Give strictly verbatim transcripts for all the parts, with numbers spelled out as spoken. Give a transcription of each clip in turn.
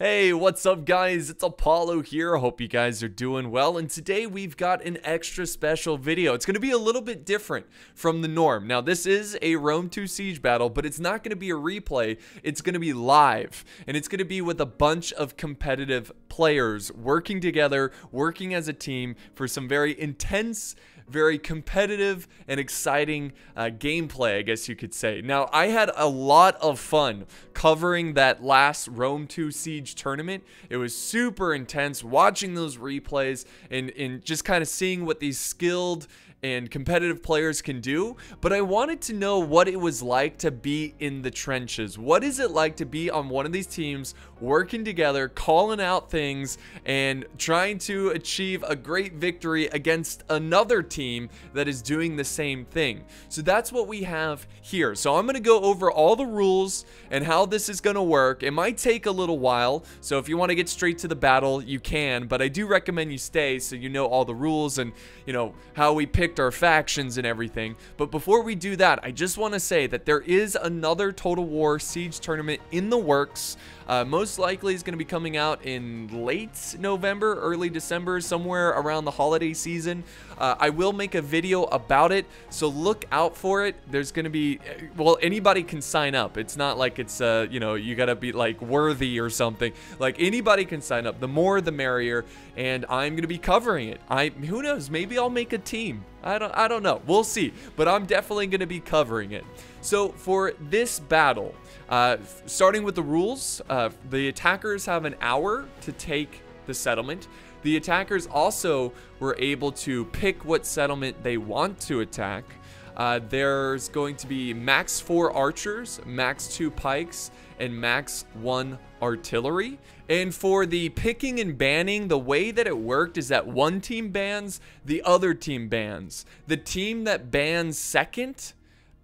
Hey, what's up guys? It's Apollo here. Hope you guys are doing well, and today we've got an extra special video. It's going to be a little bit different from the norm. Now, this is a Rome two Siege battle, but it's not going to be a replay. It's going to be live, and it's going to be with a bunch of competitive players working together, working as a team for some very intense, very competitive and exciting uh, gameplay, I guess you could say. Now, I had a lot of fun covering that last Rome two Siege tournament. It was super intense watching those replays and, and just kind of seeing what these skilled and competitive players can do, but I wanted to know what it was like to be in the trenches. What is it like to be on one of these teams, working together, calling out things, and trying to achieve a great victory against another team that is doing the same thing? So that's what we have here. So I'm gonna go over all the rules and how this is gonna work. It might take a little while, so if you want to get straight to the battle, you can, but I do recommend you stay so you know all the rules and, you know, how we pick our factions and everything. But before we do that, I just want to say that there is another Total War Siege tournament in the works. Uh, most likely is going to be coming out in late November, early December, somewhere around the holiday season. Uh, I will make a video about it, so look out for it. There's going to be, well, anybody can sign up. It's not like it's, uh, you know, you got to be like worthy or something. Like anybody can sign up. The more, the merrier. And I'm going to be covering it. I, who knows? Maybe I'll make a team. I don't, I don't know. We'll see. But I'm definitely going to be covering it. So for this battle, uh, starting with the rules, uh, the attackers have an hour to take the settlement. The attackers also were able to pick what settlement they want to attack. Uh, there's going to be max four archers, max two pikes, and max one artillery. And for the picking and banning, the way that it worked is that one team bans, the other team bans. The team that bans second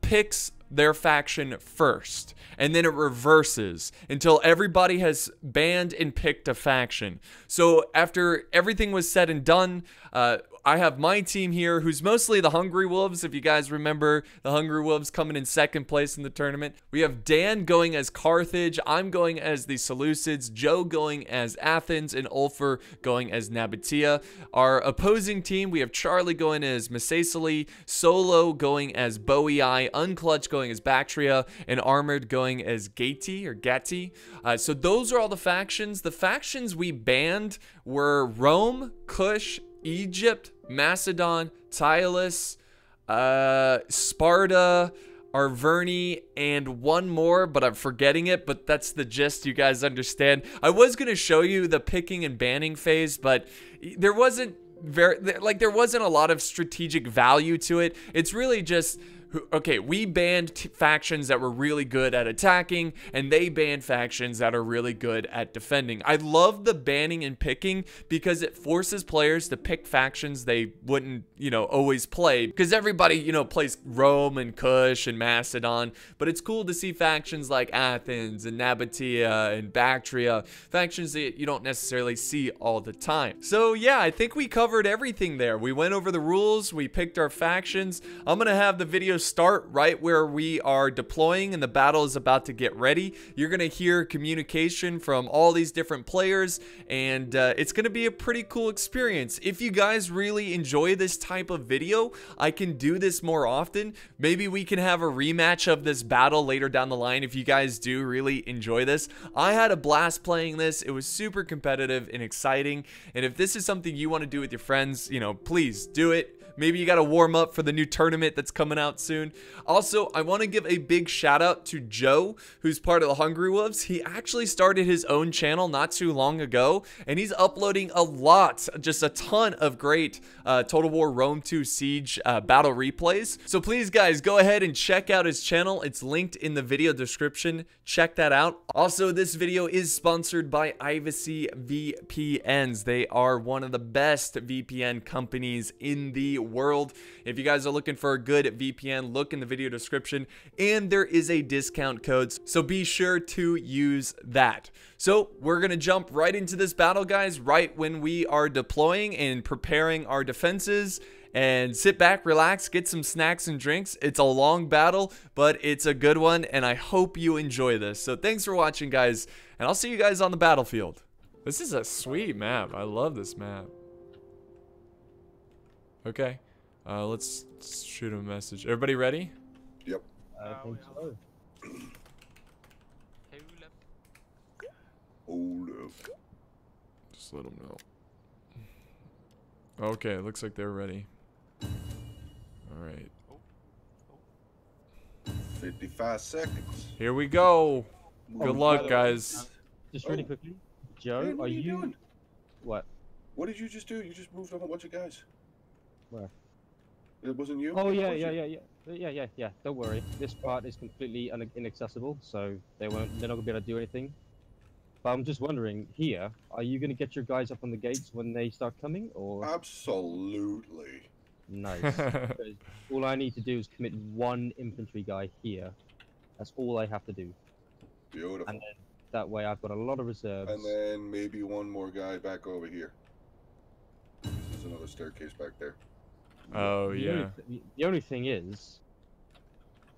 picks their faction first, and then it reverses until everybody has banned and picked a faction. So after everything was said and done, uh, I have my team here, who's mostly the Hungry Wolves. If you guys remember, the Hungry Wolves coming in second place in the tournament. We have Dan going as Carthage, I'm going as the Seleucids, Joe going as Athens, and Ulfer going as Nabataea. Our opposing team, we have Charlie going as Massylii, Solo going as Boii Eye, Unclutch going as Bactria, and Armored going as Gati or Gati. Uh, so those are all the factions. The factions we banned were Rome, Kush, Egypt, Macedon, Tylus, uh, Sparta, Arverni, and one more, but I'm forgetting it, but that's the gist, you guys understand. I was going to show you the picking and banning phase, but there wasn't very, like, there wasn't a lot of strategic value to it. It's really just, okay, we banned t factions that were really good at attacking, and they banned factions that are really good at defending. I love the banning and picking because it forces players to pick factions they wouldn't, you know, always play, because everybody, you know, plays Rome and Kush and Macedon, but it's cool to see factions like Athens and Nabataea and Bactria, factions that you don't necessarily see all the time. So yeah, I think we covered everything there. We went over the rules, we picked our factions. I'm gonna have the video start right where we are deploying and the battle is about to get ready. You're gonna hear communication from all these different players, and uh, it's gonna be a pretty cool experience. If you guys really enjoy this type of video, I can do this more often. Maybe we can have a rematch of this battle later down the line if you guys do really enjoy this. I had a blast playing this. It was super competitive and exciting, and if this is something you want to do with your friends, you know, please do it. Maybe you got to warm up for the new tournament that's coming out soon. Also, I want to give a big shout out to Joe, who's part of the Hungry Wolves. He actually started his own channel not too long ago, and he's uploading a lot, just a ton of great uh, Total War Rome two Siege uh, battle replays. So please, guys, go ahead and check out his channel. It's linked in the video description. Check that out. Also, this video is sponsored by Ivacy V P Ns. They are one of the best V P N companies in the world. If you guys are looking for a good V P N, look in the video description, and there is a discount code, so be sure to use that. So we're gonna jump right into this battle, guys, right when we are deploying and preparing our defenses and sit back, relax, get some snacks and drinks. It's a long battle, but it's a good one, and I hope you enjoy this. So thanks for watching, guys, and I'll see you guys on the battlefield. This is a sweet map. I love this map. Okay, uh, let's shoot a message. Everybody ready? Yep. I think so. Hold up. Just let them know. Okay, looks like they're ready. Alright. fifty-five seconds. Here we go. Good oh, luck, guys. Just really oh. quickly. Joe, hey, what are, are you, you doing? What? What did you just do? You just moved a whole bunch of guys. Where? It wasn't you? Oh, yeah, yeah, yeah, yeah. Yeah, yeah, yeah. Don't worry. This part is completely inaccessible, so they won't, they're not going to be able to do anything. But I'm just wondering, here, are you going to get your guys up on the gates when they start coming, or...? Absolutely. Nice. All I need to do is commit one infantry guy here. That's all I have to do. Beautiful. And then, that way I've got a lot of reserves. And then maybe one more guy back over here. There's another staircase back there. Oh, the yeah. Only th the only thing is...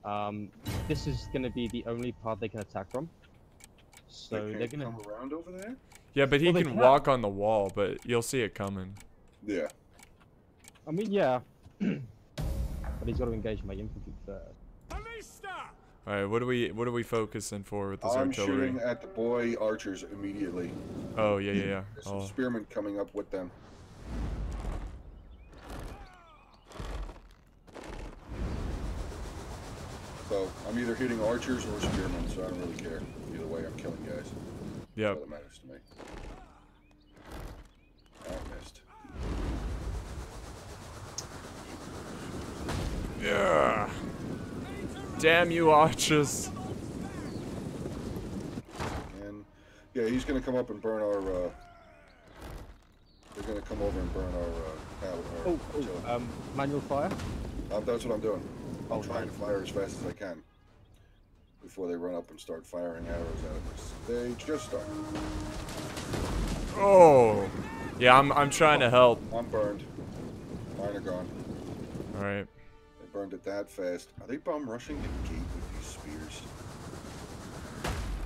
Um, this is going to be the only part they can attack from. So they they're gonna come around over there. Yeah, but he well, can, can walk on the wall, but you'll see it coming. Yeah. I mean, yeah. But he's got to engage my infantry first. All right, what are we what are we focusing for with this I'm artillery? I'm shooting at the boy archers immediately. Oh yeah, yeah, yeah. There's oh. some spearmen coming up with them. So I'm either hitting archers or spearmen, so I don't really care. Either way, I'm killing guys. Yeah. That's all that matters to me. I missed. Yeah. Damn you, archers. And yeah, he's gonna come up and burn our. Uh, they're gonna come over and burn our. Uh, our oh, oh um, manual fire. Um, that's what I'm doing. I'm oh, trying nice. to fire as fast as I can before they run up and start firing arrows at us. They just start. Oh, yeah, I'm I'm trying oh, to help. I'm burned. Mine are gone. All right. They burned it that fast. Are they bomb rushing the gate with these spears?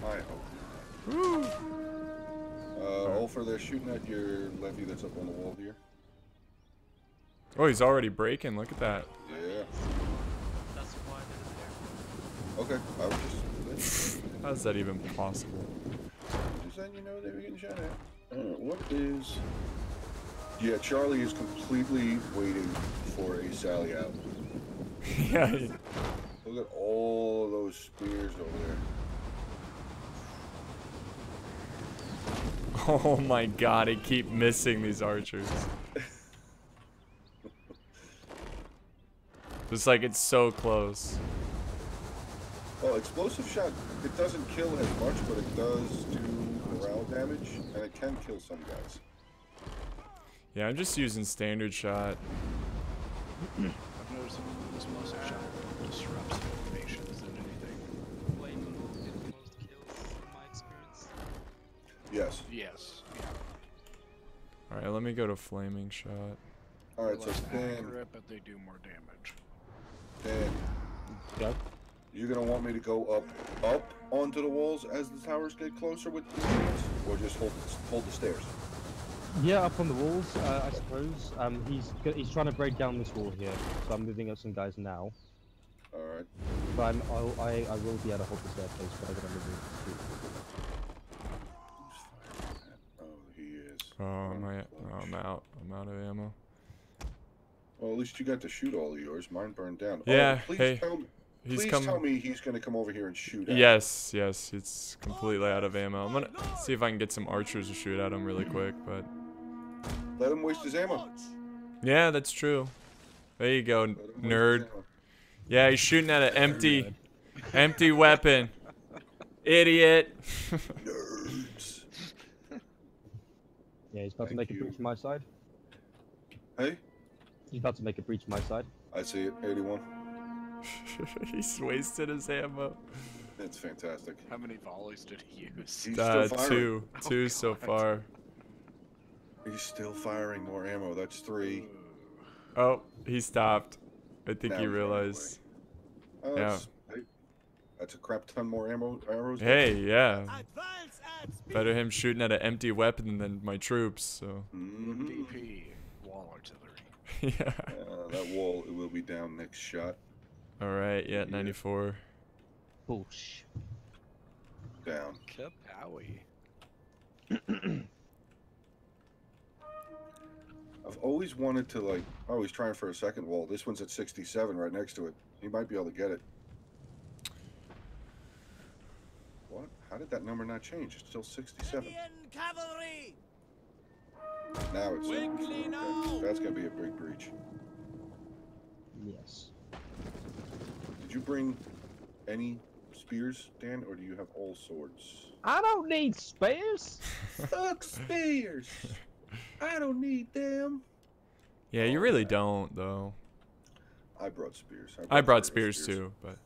I hope not. Uh, Ulfer, right. They're shooting at your levy that's up on the wall here. Oh, he's already breaking. Look at that. Yeah. That's why I did it there. Okay, I was just... How is that even possible? Just then you know they were getting shot at. Uh, what is... Yeah, Charlie is completely waiting for a sally out. Yeah. Look at all those spears over there. Oh my god, I keep missing these archers. It's like it's so close. Well, explosive shot, it doesn't kill as much, but it does do morale damage, and it can kill some guys. Yeah, I'm just using standard shot. I've noticed that explosive shot disrupts formations and anything. Blame did most kills, in my experience. Yes. Yes. Yeah. All right, let me go to flaming shot. All right, so Dan. But they do more damage. Dan, yep. You're gonna want me to go up, up onto the walls as the towers get closer with the stairs, or just hold the, hold the stairs? Yeah, up on the walls, uh, I suppose. Um, he's he's trying to break down this wall here, so I'm moving up some guys now. All right. But I'm, I'll, I I will be able to hold the staircase, but I gotta move it. Oh, he is. Oh, I'm, I, oh, I'm out. I'm out of ammo. Well, at least you got to shoot all of yours. Mine burned down. Yeah, oh, please hey. Tell me, he's please come... tell me he's going to come over here and shoot at Yes, him. yes. It's completely out of ammo. I'm going to see if I can get some archers to shoot at him really quick, but... Let him waste his ammo. Yeah, that's true. There you go, nerd. Yeah, he's shooting at an empty, empty weapon. Idiot. Nerds. Yeah, he's about Thank to make you. a breach from my side. Hey? He's about to make a breach my side. I see it, eighty-one. He's wasted his ammo. That's fantastic. How many volleys did he use? He's uh, still firing. Two. Oh, two God. So far. He's still firing more ammo. That's three. Oh, he stopped. I think that he realized. Oh, yeah. That's a crap ton more ammo, arrows. Hey, yeah. Better him shooting at an empty weapon than my troops, so. Mm-hmm. D P, wall artillery. Yeah. Uh, that wall, it will be down next shot. All right, yeah, yeah. ninety-four. Boosh. Down. Kapowie. I've always wanted to, like, oh, he's trying for a second wall. This one's at sixty-seven right next to it. He might be able to get it. What? How did that number not change? It's still sixty-seven. Cavalry. Now it's seventy-seven. Okay. That's going to be a big breach. Yes. Did you bring any spears, Dan, or do you have all swords? I don't need spears. Fuck spears. I don't need them. Yeah, you really don't, though. I brought spears. I brought, I brought spears, spears too, but.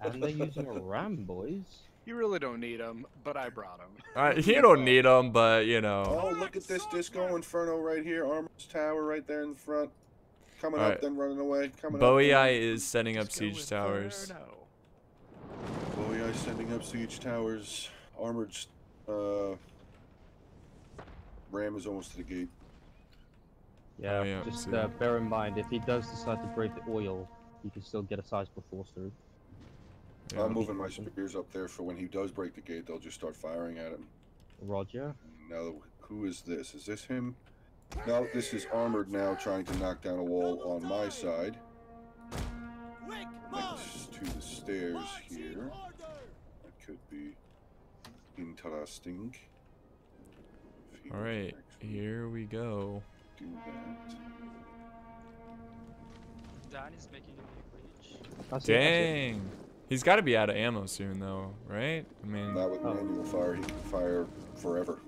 And they're using a ram, boys. You really don't need them, but I brought them. Uh, you don't need them, but you know. Oh, look at this Disco Inferno right here, Armored's tower right there in the front. Coming All up, right. then running away. Coming Boii up. Boii Eye is setting up siege towers. Boii Eye setting up siege towers. Armored's uh. Ram is almost to the gate. Yeah, oh, yeah. just uh, bear in mind, if he does decide to break the oil, you can still get a sizable force through. Yeah. I'm moving my spears up there for when he does break the gate, they'll just start firing at him. Roger. Now, who is this? Is this him? No, this is Armored now trying to knock down a wall on my side. Next to the stairs here. That could be interesting. All right, here we go. Do that. Dan is making a breach. Dang, he's got to be out of ammo soon, though, right? I mean, not with manual fire. He can fire forever.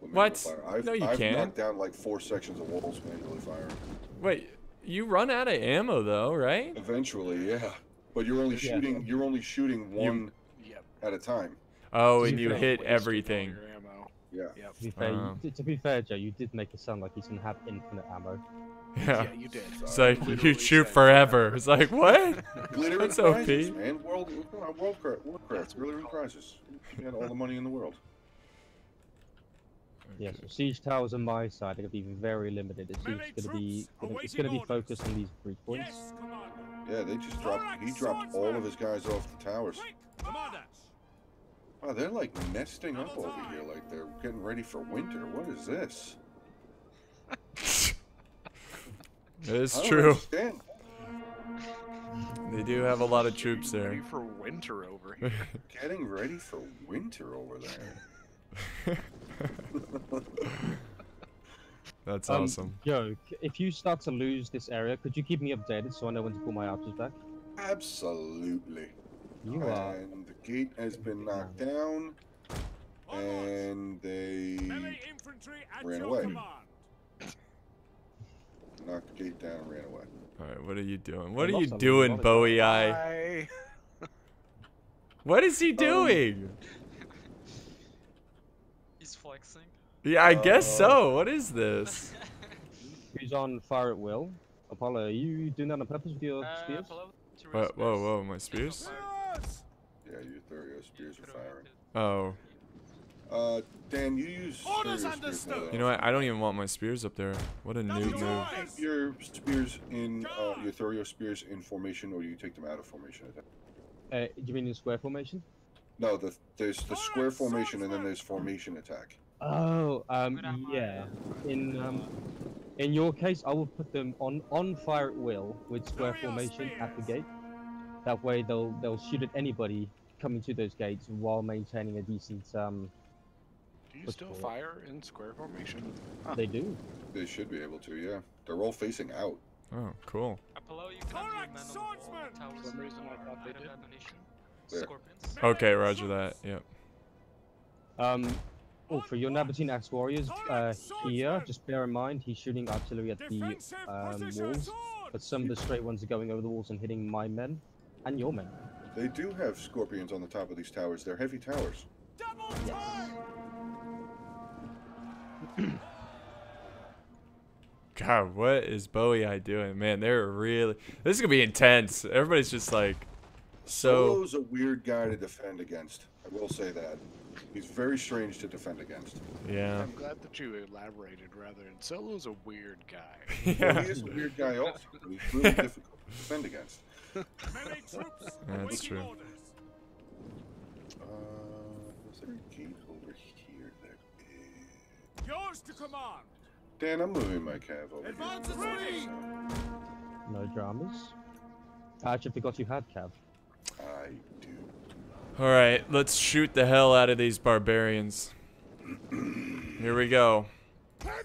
What? I've, no, you I've can't. I've knocked down like four sections of walls manually firing. Wait, you run out of ammo though, right? Eventually, yeah. But you're only yeah. shooting. You're only shooting one you, at a time. Oh, and you hit everything. Yeah. Yep. To, be fair, um, you, to be fair, Joe, you did make it sound like he's gonna have infinite ammo. Yeah, yeah you did. It's like you shoot forever. That. It's like what? Glittering That's crisis, O P. Man. World, world, world, Warcraft, Glittering Crisis. You had all the money in the world. Okay. Yeah, so siege towers on my side are gonna be very limited. It's gonna be, gonna, it's gonna be focused on these breach points. Yes, yeah, they just dropped. Right, he dropped all of his guys off the towers. Wow, they're like nesting up over here, like they're getting ready for winter. What is this? It is true. Understand. They do have a lot of troops there. Getting ready for winter over here. Getting ready for winter over there. That's um, awesome. Yo, if you start to lose this area, could you keep me updated so I know when to pull my archers back? Absolutely. You are. And the gate has been knocked down, and they ran away. Knocked the gate down and ran away. All right, what are you doing? What are you doing, Boii Eye? What is he doing? He's flexing. Yeah, I guess so. What is this? He's on fire at will. Apollo, are you doing that on purpose with your spears? Whoa, whoa, my spears? Yeah, your Thurio spears are firing. Oh. Uh, Dan, you use spears. You know what? I don't even want my spears up there. What a noob move. Your spears in, uh, your Thurio spears in formation, or you take them out of formation? Uh, you mean in square formation? No, the, there's the square formation, and then there's formation attack. Oh, um, yeah. In, um, in your case, I will put them on on fire at will with square formation at the gate. That way they'll they'll shoot at anybody coming to those gates while maintaining a decent um. Do you still fire in square formation? Huh. They do. They should be able to, yeah. They're all facing out. Oh, cool. Apollo, you can have okay, roger that. Yep. Um, oh, for your Nabataean axe warriors uh, here, just bear in mind he's shooting artillery at the um, walls, but some of the straight ones are going over the walls and hitting my men. And your men. They do have scorpions on the top of these towers. They're heavy towers. Yes. God, what is Boii Eye doing? Man, they're really... This is going to be intense. Everybody's just like... So... Solo's a weird guy to defend against. I will say that. He's very strange to defend against. Yeah. I'm glad that you elaborated rather. And Solo's a weird guy. Yeah. Well, he is a weird guy also. He's really difficult to defend against. Melee troops, yeah, that's true. Orders. Uh, is there a gate over here? There is. Yours to command. Dan, I'm moving my cav over Advance here. Ready. No dramas. I actually forgot you had cav. I do. Alright, let's shoot the hell out of these barbarians. Here we go.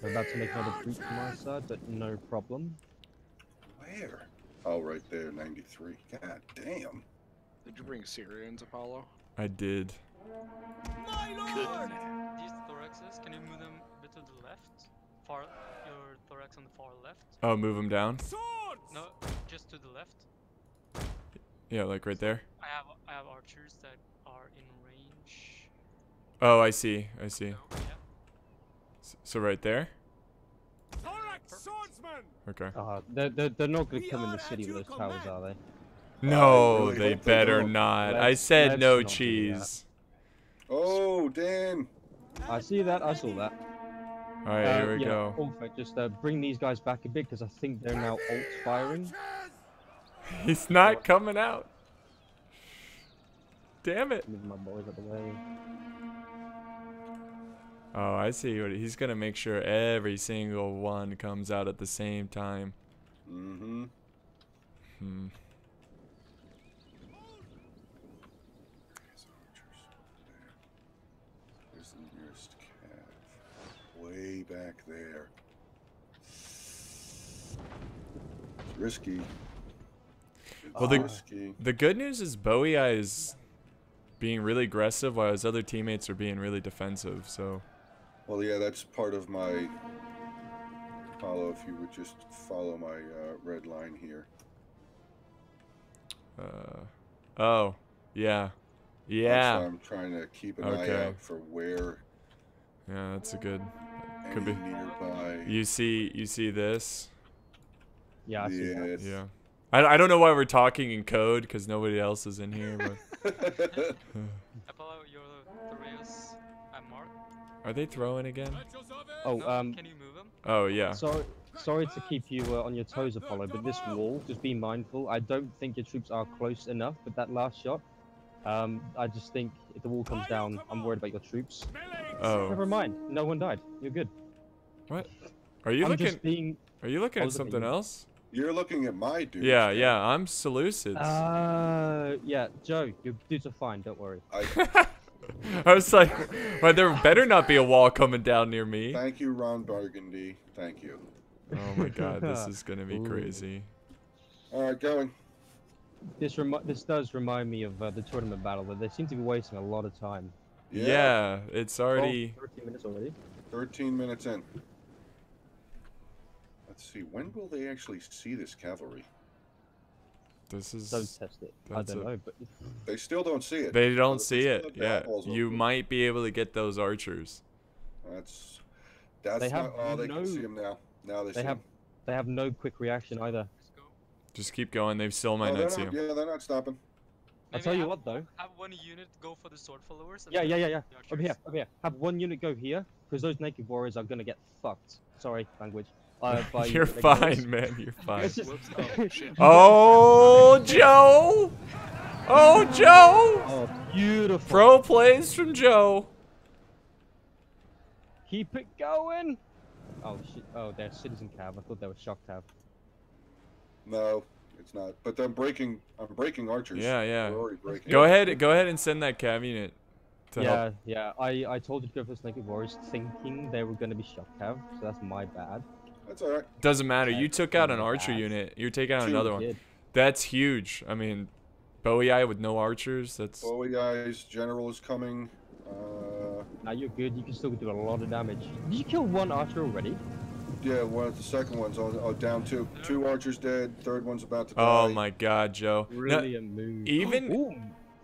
I'm about to make another breach from my side, but no problem. Where? Oh, right there, ninety-three. God damn. Did you bring Syrians, Apollo? I did. My lord! These thoraxes, can you move them a bit to the left? Far, your thorax on the far left. Oh, move them down? Swords! No, just to the left. Yeah, like right there. I have I have archers that are in range. Oh, I see. I see. So, yeah. so, so right there. Swordsman. Okay. Uh, they're, they're, they're not going to come in the city with those towers, are they? No, they better not. I said no cheese. Oh, damn. I see that. I saw that. All right, uh, here we yeah, go. Ulfer, just uh, bring these guys back a bit because I think they're now alt firing. He's not coming out. Damn it. Move my boys out of the way. Oh, I see. What he's gonna make sure every single one comes out at the same time. Mm-hmm. Hmm. There's the nearest calf. Way back there. It's risky. It's well, the risky. The good news is Boii Eye is being really aggressive, while his other teammates are being really defensive. So. Well, yeah, that's part of my follow. If you would just follow my uh, red line here. Uh, oh, yeah, yeah. So I'm trying to keep an okay. eye out for where. Yeah, that's a good. Could be nearby. You see, you see this. Yeah, I see that. Yeah. I I don't know why we're talking in code because nobody else is in here. But. Apollo, you're the Reyes. I'm Mark. Are they throwing again? Oh, um. Can you move them? Oh, yeah. Sorry, sorry to keep you uh, on your toes, Apollo, but this wall, just be mindful. I don't think your troops are close enough, but that last shot, um, I just think if the wall comes down, I'm worried about your troops. Oh. Never mind. No one died. You're good. What? Are you I'm looking? Just being, are you looking at something you. else? You're looking at my dudes. Yeah, dude. yeah. I'm Seleucids. Uh, yeah, Joe, your dudes are fine. Don't worry. I I was like, well, there better not be a wall coming down near me. Thank you, Ron Burgundy. Thank you. Oh my God, this is gonna be Ooh. crazy. All right, going. This remi this does remind me of uh, the tournament battle, but they seem to be wasting a lot of time. Yeah, yeah it's already oh, thirteen minutes already. Thirteen minutes in. Let's see. When will they actually see this cavalry? This is don't test it. I don't know, but they still don't see it. They don't see it. Yeah, you might be able to get those archers. That's that's they have oh, they can see them now. Now they see them. They have no quick reaction either. Just keep going. They still might not see them. Yeah, they're not stopping. I'll tell you what though. Have one unit go for the sword followers. Yeah, yeah, yeah, yeah. Over here, over here. Have one unit go here, because those naked warriors are gonna get fucked. Sorry, language. Uh, you're fine, man. You're fine. Oh, Joe! Oh, Joe! Oh, beautiful. Pro plays from Joe. Keep it going. Oh, shit. Oh, they're citizen cav. I thought they were shock cav. No, it's not. But I'm breaking. I'm breaking archers. Yeah, yeah. We're already breaking. Go ahead. Go ahead and send that cav unit. To yeah, help. yeah. I I told you to go for Snake Warriors, thinking they were going to be shock cav. So that's my bad. That's all right. Doesn't matter. You took out an archer unit. You take out another one. That's huge. I mean, Boii Eye with no archers. That's Boii Eye's general is coming. Uh, now you're good. You can still do a lot of damage. Did you kill one archer already? Yeah, one. The second one's on, oh, down two. Two archers dead. Third one's about to die. Oh my God, Joe. Really now, a move. Even. Ooh,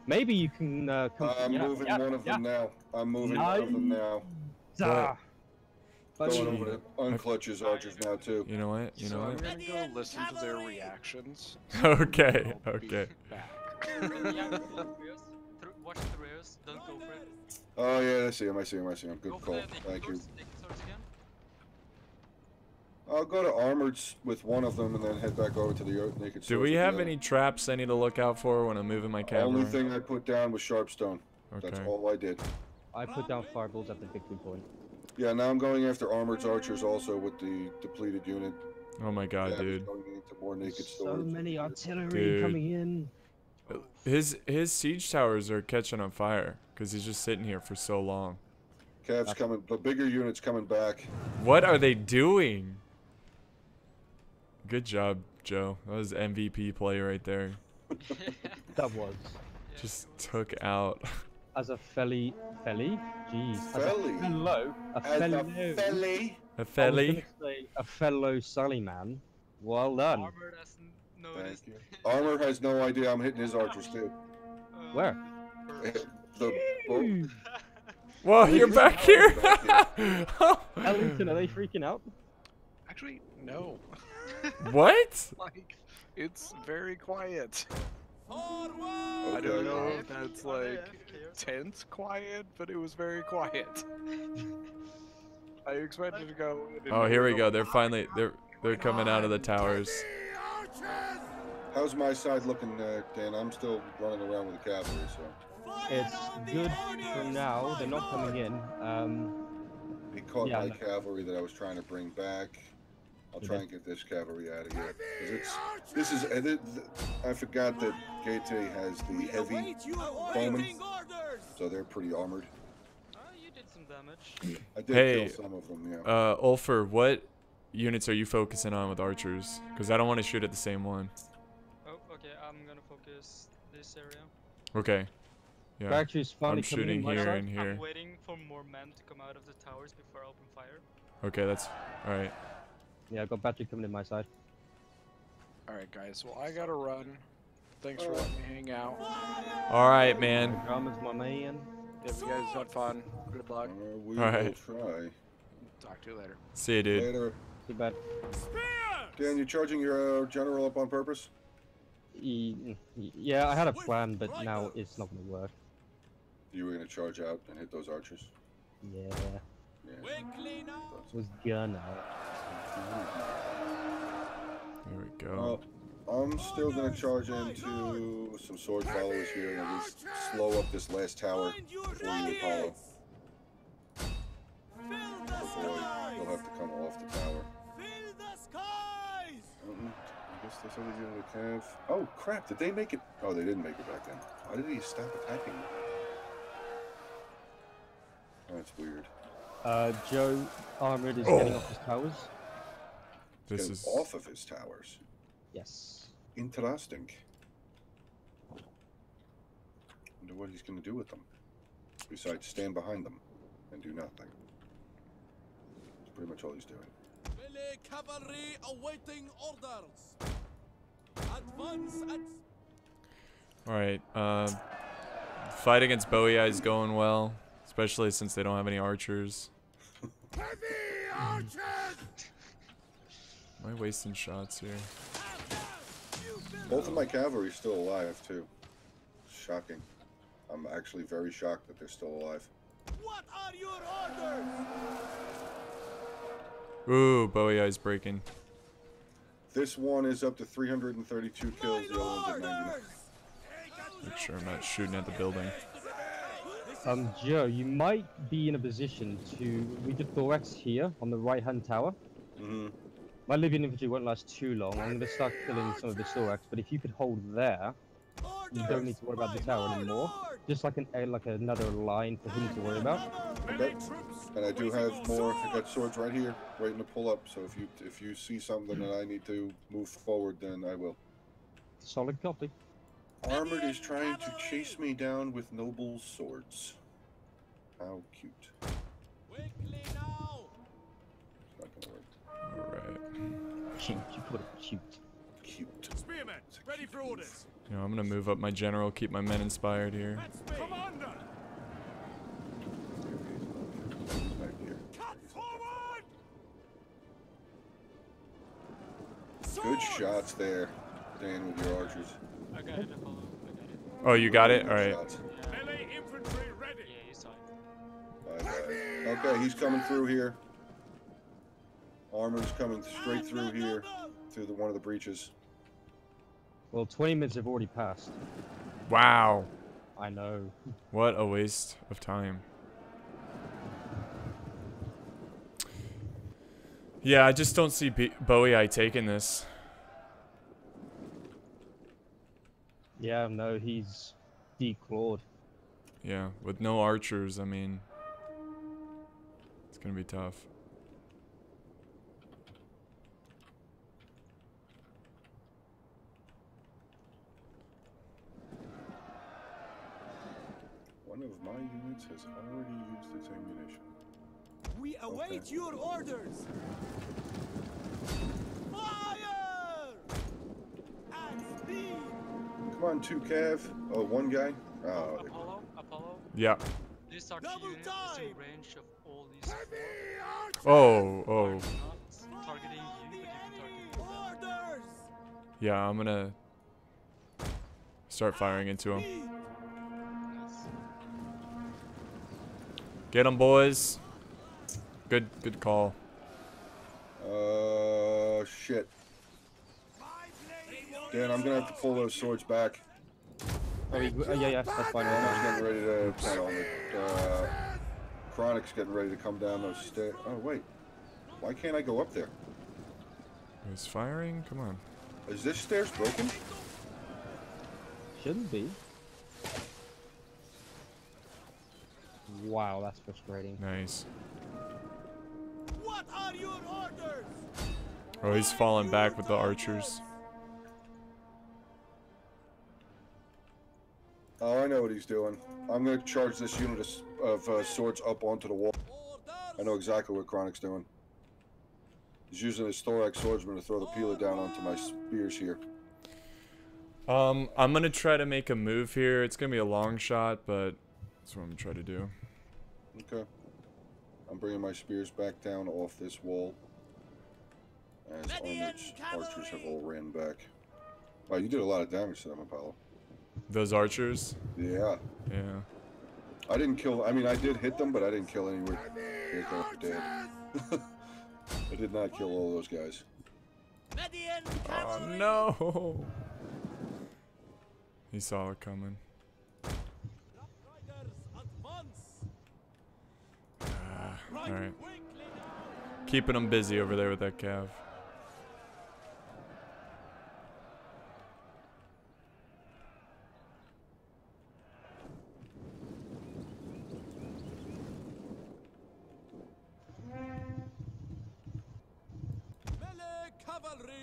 maybe you can. Uh, come uh, I'm yeah, moving yeah, one of yeah. them now. I'm moving no. one of them now. Ah. Going over to Unclutch his archers now too. You know what? You know what? So I'm gonna go listen to their reactions. Okay. Okay. Watch the rears. Don't go for it. Oh yeah, I see him. I see him. I see him. Good call. Thank you. I'll go to Armored with one of them and then head back over to the Earth Naked. Do we have any traps I need to look out for when I'm moving my cavalry? The only thing I put down was Sharpstone. Okay. That's all I did. I put down fireballs at the victory point. Yeah, now I'm going after Armored's archers also with the depleted unit. Oh my god, yeah, dude. Going into more naked so many artillery dude. coming in. His his siege towers are catching on fire because he's just sitting here for so long. Cavs coming, the bigger unit's coming back. What are they doing? Good job, Joe. That was M V P play right there. That was. Just took out. As a felly, felly? Jeez. Felly? Hello. A fellow. A felly. A felly. A fellow Sully man. Well done. Armor doesn't notice. Armor has no idea I'm hitting his archers too. Uh, Where? The boat. Whoa, you're back here? Ellington, are they freaking out? Actually, no. What? Like, it's very quiet. I don't know if that's like tense quiet, but it was very quiet. I expected to go. Oh, here we go. They're finally they're they're coming out of the towers. How's my side looking, uh, Dan? I'm still running around with the cavalry, so it's good for now. They're not coming in. Um, they caught yeah, my no. cavalry that I was trying to bring back. I'll try and get this cavalry out of here. It's, this is it, I forgot that Gati has the heavy bowmen, so they're pretty armored. Oh, you did some damage. I did hey, kill some of them. Yeah. Uh, Ulfer, what units are you focusing on with archers? Because I don't want to shoot at the same one. Oh, okay. I'm gonna focus this area. Okay. Yeah. Bactria's finally I'm shooting here myself. and here. I'm waiting for more men to come out of the towers before I open fire. Okay, that's all right. Yeah, I got Patrick coming in my side. Alright guys, well I gotta run. Thanks for letting me hang out. Alright man. Drama's my man. If you guys had fun, good luck. Uh, we Alright. try. Talk to you later. See you dude. Later. Too bad. Dan, you charging your uh, general up on purpose? E yeah, I had a plan, but now it's not gonna work. You were gonna charge out and hit those archers? Yeah. yeah. It was gonna. There we go. Well, I'm still going to charge into some sword followers here and at least slow up this last tower before you Apollo. Boii, you'll have to come off the tower. Mm-hmm. I guess that's all they did with Cav. Oh crap, did they make it? Oh, they didn't make it back then. Why did he stop attacking? Oh, that's weird. Uh, Joe Armored is oh. getting off his towers. This is off of his towers. Yes. Interesting. Wonder what he's going to do with them. Besides stand behind them and do nothing. That's pretty much all he's doing. Melee cavalry awaiting orders. Advance at. All right. Uh, fight against Bowie Eye is going well, especially since they don't have any archers. Heavy archers! Am I wasting shots here? Both of my cavalry are still alive too. Shocking. I'm actually very shocked that they're still alive. What are your orders? Ooh, Bowie Eye's breaking. This one is up to three hundred thirty-two kills. The other one's at ninety. Make sure I'm not shooting at the building. Um, Joe, you might be in a position to. We did thorax here on the right-hand tower. Mm-hmm. My Libyan infantry won't last too long. I'm going to start killing some of the thorax, but if you could hold there, you don't need to worry about the tower anymore. Just like an like another line for him to worry about. Okay. And I do have more. I got swords right here, waiting to pull up. So if you if you see something that I need to move forward, then I will. Solid copy. Armored is trying to chase me down with noble swords. How cute. Alright. Cute, you put it cute. Cute. Spearman, ready for orders. You know, I'm gonna move up my general, keep my men inspired here. Commander! Cut forward! Good shots there, Dan, with your archers. I got it, Apollo. I got it. Oh, you got it? All right. Melee infantry ready. Yeah, he's fine. Okay, he's coming through here. Armor's coming straight through here, through the one of the breaches. Well, twenty minutes have already passed. Wow. I know. What a waste of time. Yeah, I just don't see B Bowie Eye taking this. Yeah, no, he's declawed. Yeah, with no archers, I mean, it's gonna be tough. One of my units has already used its ammunition. We await okay. your orders! Fire! At speed! Come on, two Cav. Oh, one guy. Oh, oh, Apollo? Apollo? Yeah. This archer unit is in range of all these. Oh, oh. Not targeting you, but you can target them. Yeah, I'm gonna start firing into him. Get them, boys. Good, good call. Uh, shit. Dan, I'm gonna have to pull those swords back. Oh, yeah, yeah, that's fine. I'm getting ready to. Oops. Uh, Chronic's getting ready to come down those stairs. Oh wait, why can't I go up there? It's firing. Come on. Is this stairs broken? Shouldn't be. Wow, that's frustrating. Nice. What are your orders? Oh, he's falling back with the archers. Oh, I know what he's doing. I'm going to charge this unit of uh, swords up onto the wall. I know exactly what Chronic's doing. He's using his thorax swordsman to throw the peeler down onto my spears here. Um, I'm going to try to make a move here. It's going to be a long shot, but that's what I'm going to try to do. Okay. I'm bringing my spears back down off this wall. As Armored's archers have all ran back. Wow, you did a lot of damage to them, Apollo. Those archers? Yeah. Yeah. I didn't kill... I mean, I did hit them, but I didn't kill anyone. They got dead. I did not kill all those guys. Oh, no! He saw it coming. All right, keeping them busy over there with that Cav. Melee cavalry.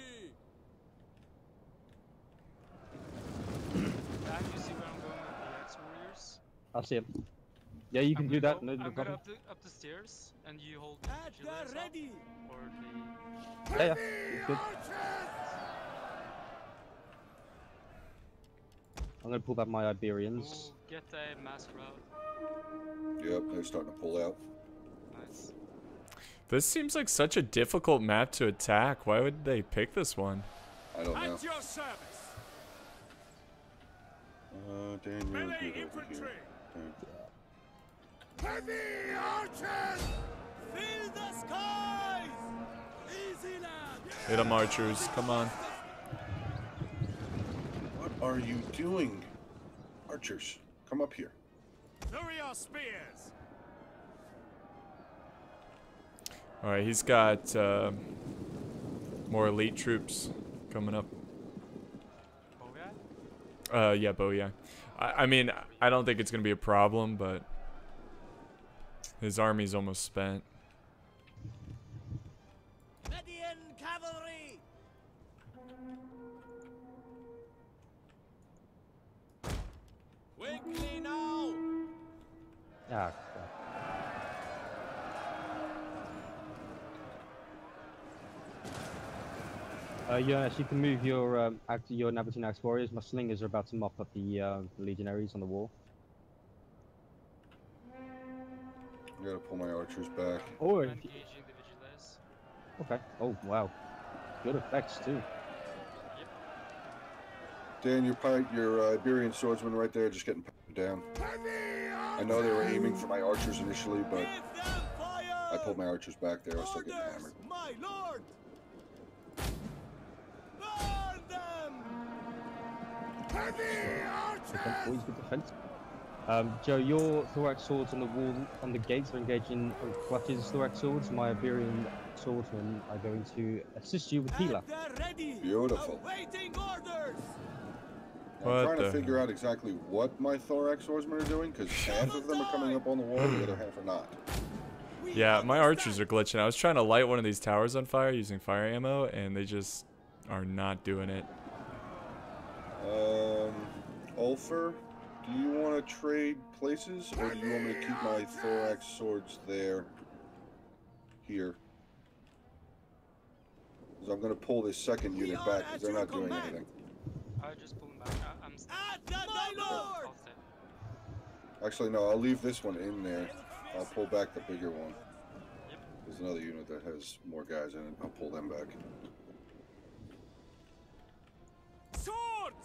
Dan, you see where I'm going with the Axe Warriors? I see him. Yeah, you can do that. Go, no, no I'm problem. Up the, up the stairs, and you hold. The ready. Up, or the... Yeah, yeah. Good. I'm gonna pull back my Iberians. Ooh, get a mass route. Yep, they're starting to pull out. Nice. This seems like such a difficult map to attack. Why would they pick this one? I don't know. At your service. Uh, damn, really good infantry. Heavy archers! Fill the skies! Easy lad! Hit them, archers, come on. What are you doing? Archers, come up here. Hurry our spears! Alright, he's got uh, more elite troops coming up. Boii? Uh, yeah, Boii. I, I mean, I don't think it's gonna be a problem, but his army's almost spent. Median cavalry. Quickly now. Ah. Uh, Jonas, you can move your um, act your Nabataean Axe Warriors. My slingers are about to mop up the uh, legionaries on the wall. I gotta pull my archers back. Or engaging the vigilantes. Okay. Oh wow. Good effects too. Dan, your pirate, your uh, Iberian swordsman right there, just getting pounded down. I know they were aiming for my archers initially, but I pulled my archers back there. I was still getting hammered. My lord. Burn them! Heavy archers! Um, Joe, your thorax swords on the wall, on the gates, are engaging Unclutch's thorax swords. My Iberian swordsmen are going to assist you with healer. Beautiful. Awaiting orders. I'm what trying to figure out exactly what my thorax swordsmen are doing, because half of them are coming up on the wall, the other half are not. Yeah, my archers are glitching. I was trying to light one of these towers on fire using fire ammo, and they just are not doing it. Um, Ulfer? Do you want to trade places, or do you want me to keep my thorax swords there? Here. Because I'm going to pull this second unit back, because they're not doing anything. I'll just pull them back. I'm still. Actually, no, I'll leave this one in there. I'll pull back the bigger one. There's another unit that has more guys in it. I'll pull them back. Swords!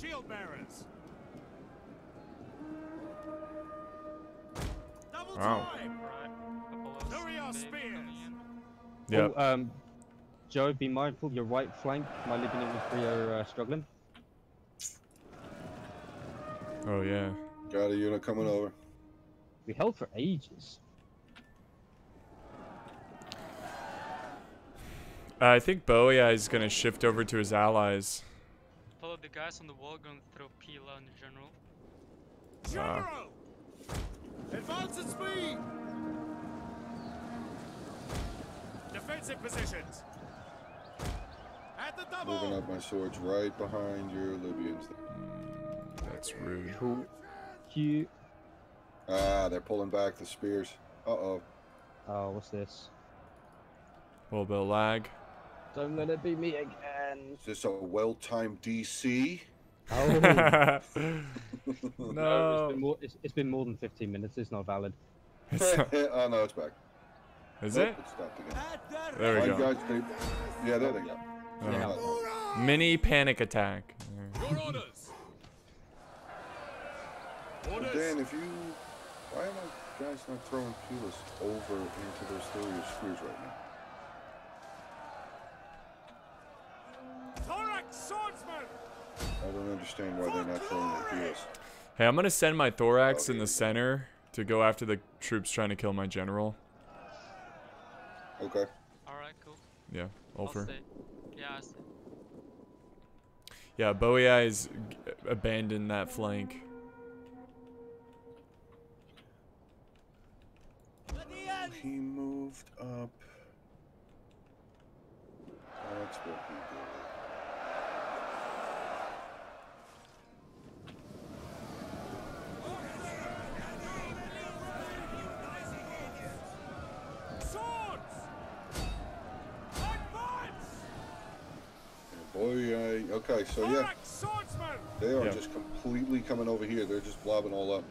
Shield bearers. Double time. Hurry our spears. Yeah. Oh, um, Joe, be mindful. Your right flank, my living infantry are uh, struggling. Oh yeah. Got a unit coming over. We held for ages. Uh, I think Bowie Eye is gonna shift over to his allies. Follow the guys on the wall, going to throw Pila on the general. General! Uh. Advance at speed! Defensive positions! At the double! Moving up my swords right behind your Libyans. Mm, that's rude. Cool. Cute. Ah, they're pulling back the spears. Uh-oh. Oh, what's this? A little bit of lag. Don't let it be me again. Is this a well-timed D C? Oh. No. no it's, been more, it's, it's been more than fifteen minutes. It's not valid. It's not... oh, no, it's back. Is oh, it? It's stopped again. There we oh, go. Guys, they... Yeah, there they go. Oh. Yeah. Mini panic attack. Your orders. Orders. Dan, if you... Why am I guys not throwing Tylus over into those theory screws right now? Swordsman. I don't understand why they're not throwing the P S. Hey, I'm gonna send my thorax okay. in the center to go after the troops trying to kill my general. Okay. Alright, cool. Yeah, Ulfer. Yeah, I stay. Yeah, Bowie Eyes abandoned that flank. He moved up. That's what he did. Okay, so yeah, they are yeah. just completely coming over here. They're just blobbing all up.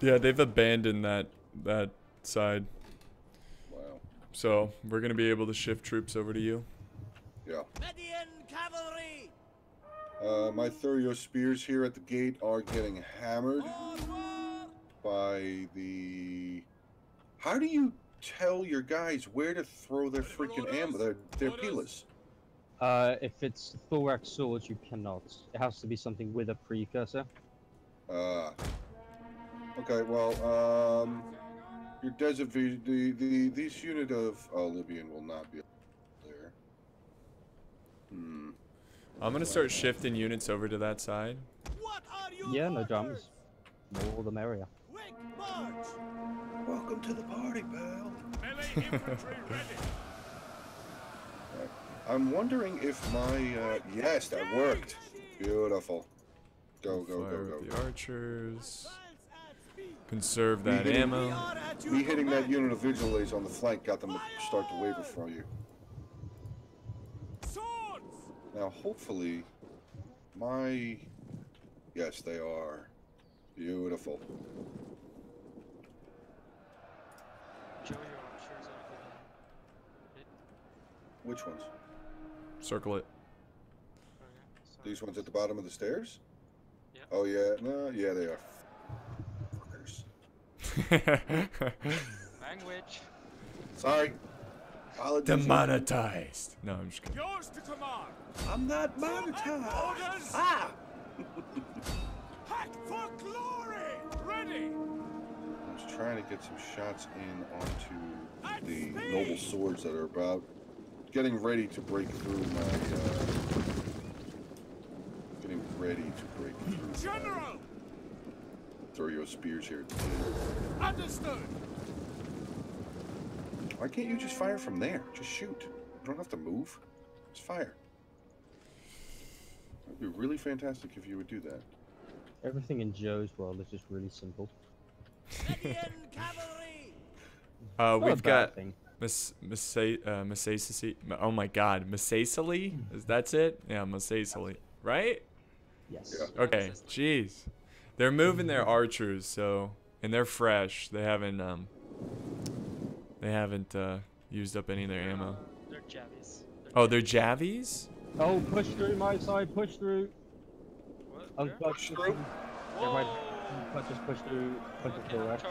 Yeah, they've abandoned that that side. Wow. So we're gonna be able to shift troops over to you. Yeah. Median cavalry. Uh, my Thurio spears here at the gate are getting hammered by the. How do you tell your guys where to throw their freaking ammo? They're they're Pilas. Uh, if it's thorax swords, you cannot. It has to be something with a precursor. Uh, okay, well, um, your desert, the, the, this unit of uh, Libyan will not be there. Hmm. I'm gonna start shifting units over to that side. What are you yeah, no dramas. More the merrier. Quick march! Welcome to the party, pal. Melee infantry ready. I'm wondering if my uh, yes, that worked. Beautiful. Go go go go. The archers. Conserve that me hitting, ammo. Me hitting that unit of vigilantes on the flank got them to start to waver from you. Now hopefully, my yes they are. Beautiful. Which ones? Circle it. These ones at the bottom of the stairs? Yeah. Oh, yeah. No, yeah, they are. Fuckers. Language. Sorry. Politics. Demonetized. No, I'm just kidding. Yours to command. I'm not monetized. Ah! Hack for glory. Ready. I was trying to get some shots in onto At the speed. noble swords that are about getting ready to break through my. Uh, getting ready to break through. General. Throw your spears here. Understood. Why can't you just fire from there? Just shoot. You don't have to move. Just fire. It would be really fantastic if you would do that. Everything in Joe's world is just really simple. uh, we've got Miss Miss uh, Massylii. Oh my God, Massylii? Is that's it? Yeah, Massylii. Right? Yes. Yeah. Okay. Jeez, they're moving their archers, so and they're fresh. They haven't um. They haven't uh, used up any of their ammo. They're Javis. They're oh, they're Javis? Oh, push through my side, push through. What? Unclutch through. Unclutch just push through. Push okay, through right.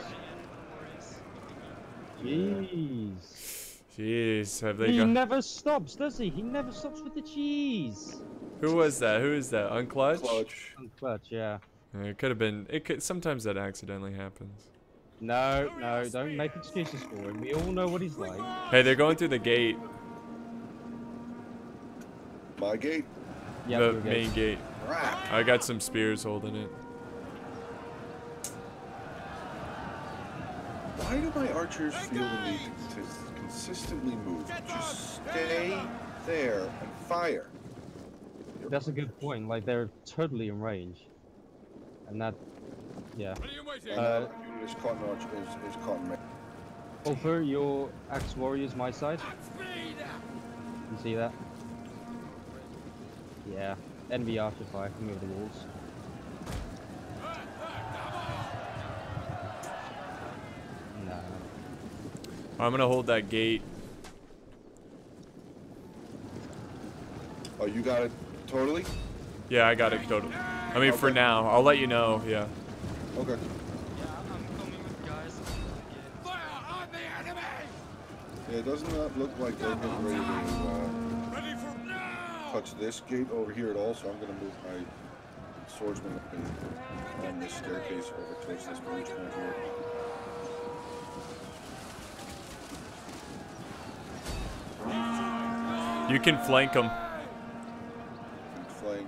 Jeez. Jeez, have they He gone? never stops, does he? He never stops with the cheese. Who was that? Who is that? Unclutch? Unclutch, Unclutch yeah. yeah. It could have been, it could, sometimes that accidentally happens. No, no, don't make excuses for him. We all know what he's like. Hey, they're going through the gate. My gate? Yeah, the main gate. gate. I got some spears holding it. Why do my archers feel the need to consistently move? Just stay there and fire. That's a good point. Like, they're totally in range. And that... Yeah. Uh, is cotton arch is, is cotton Ulfer, your axe warrior's my side. You see that? Yeah. Envy after fire, move the walls. No. I'm gonna hold that gate. Oh, you got it totally? Yeah, I got it totally. I mean, okay. for now. I'll let you know, yeah. Okay. Yeah, it does not look like they're getting ready to uh, ready for now. touch this gate over here at all, so I'm going to move my swordsman up in, on this staircase over towards this bridge right here. You can flank them. Flank.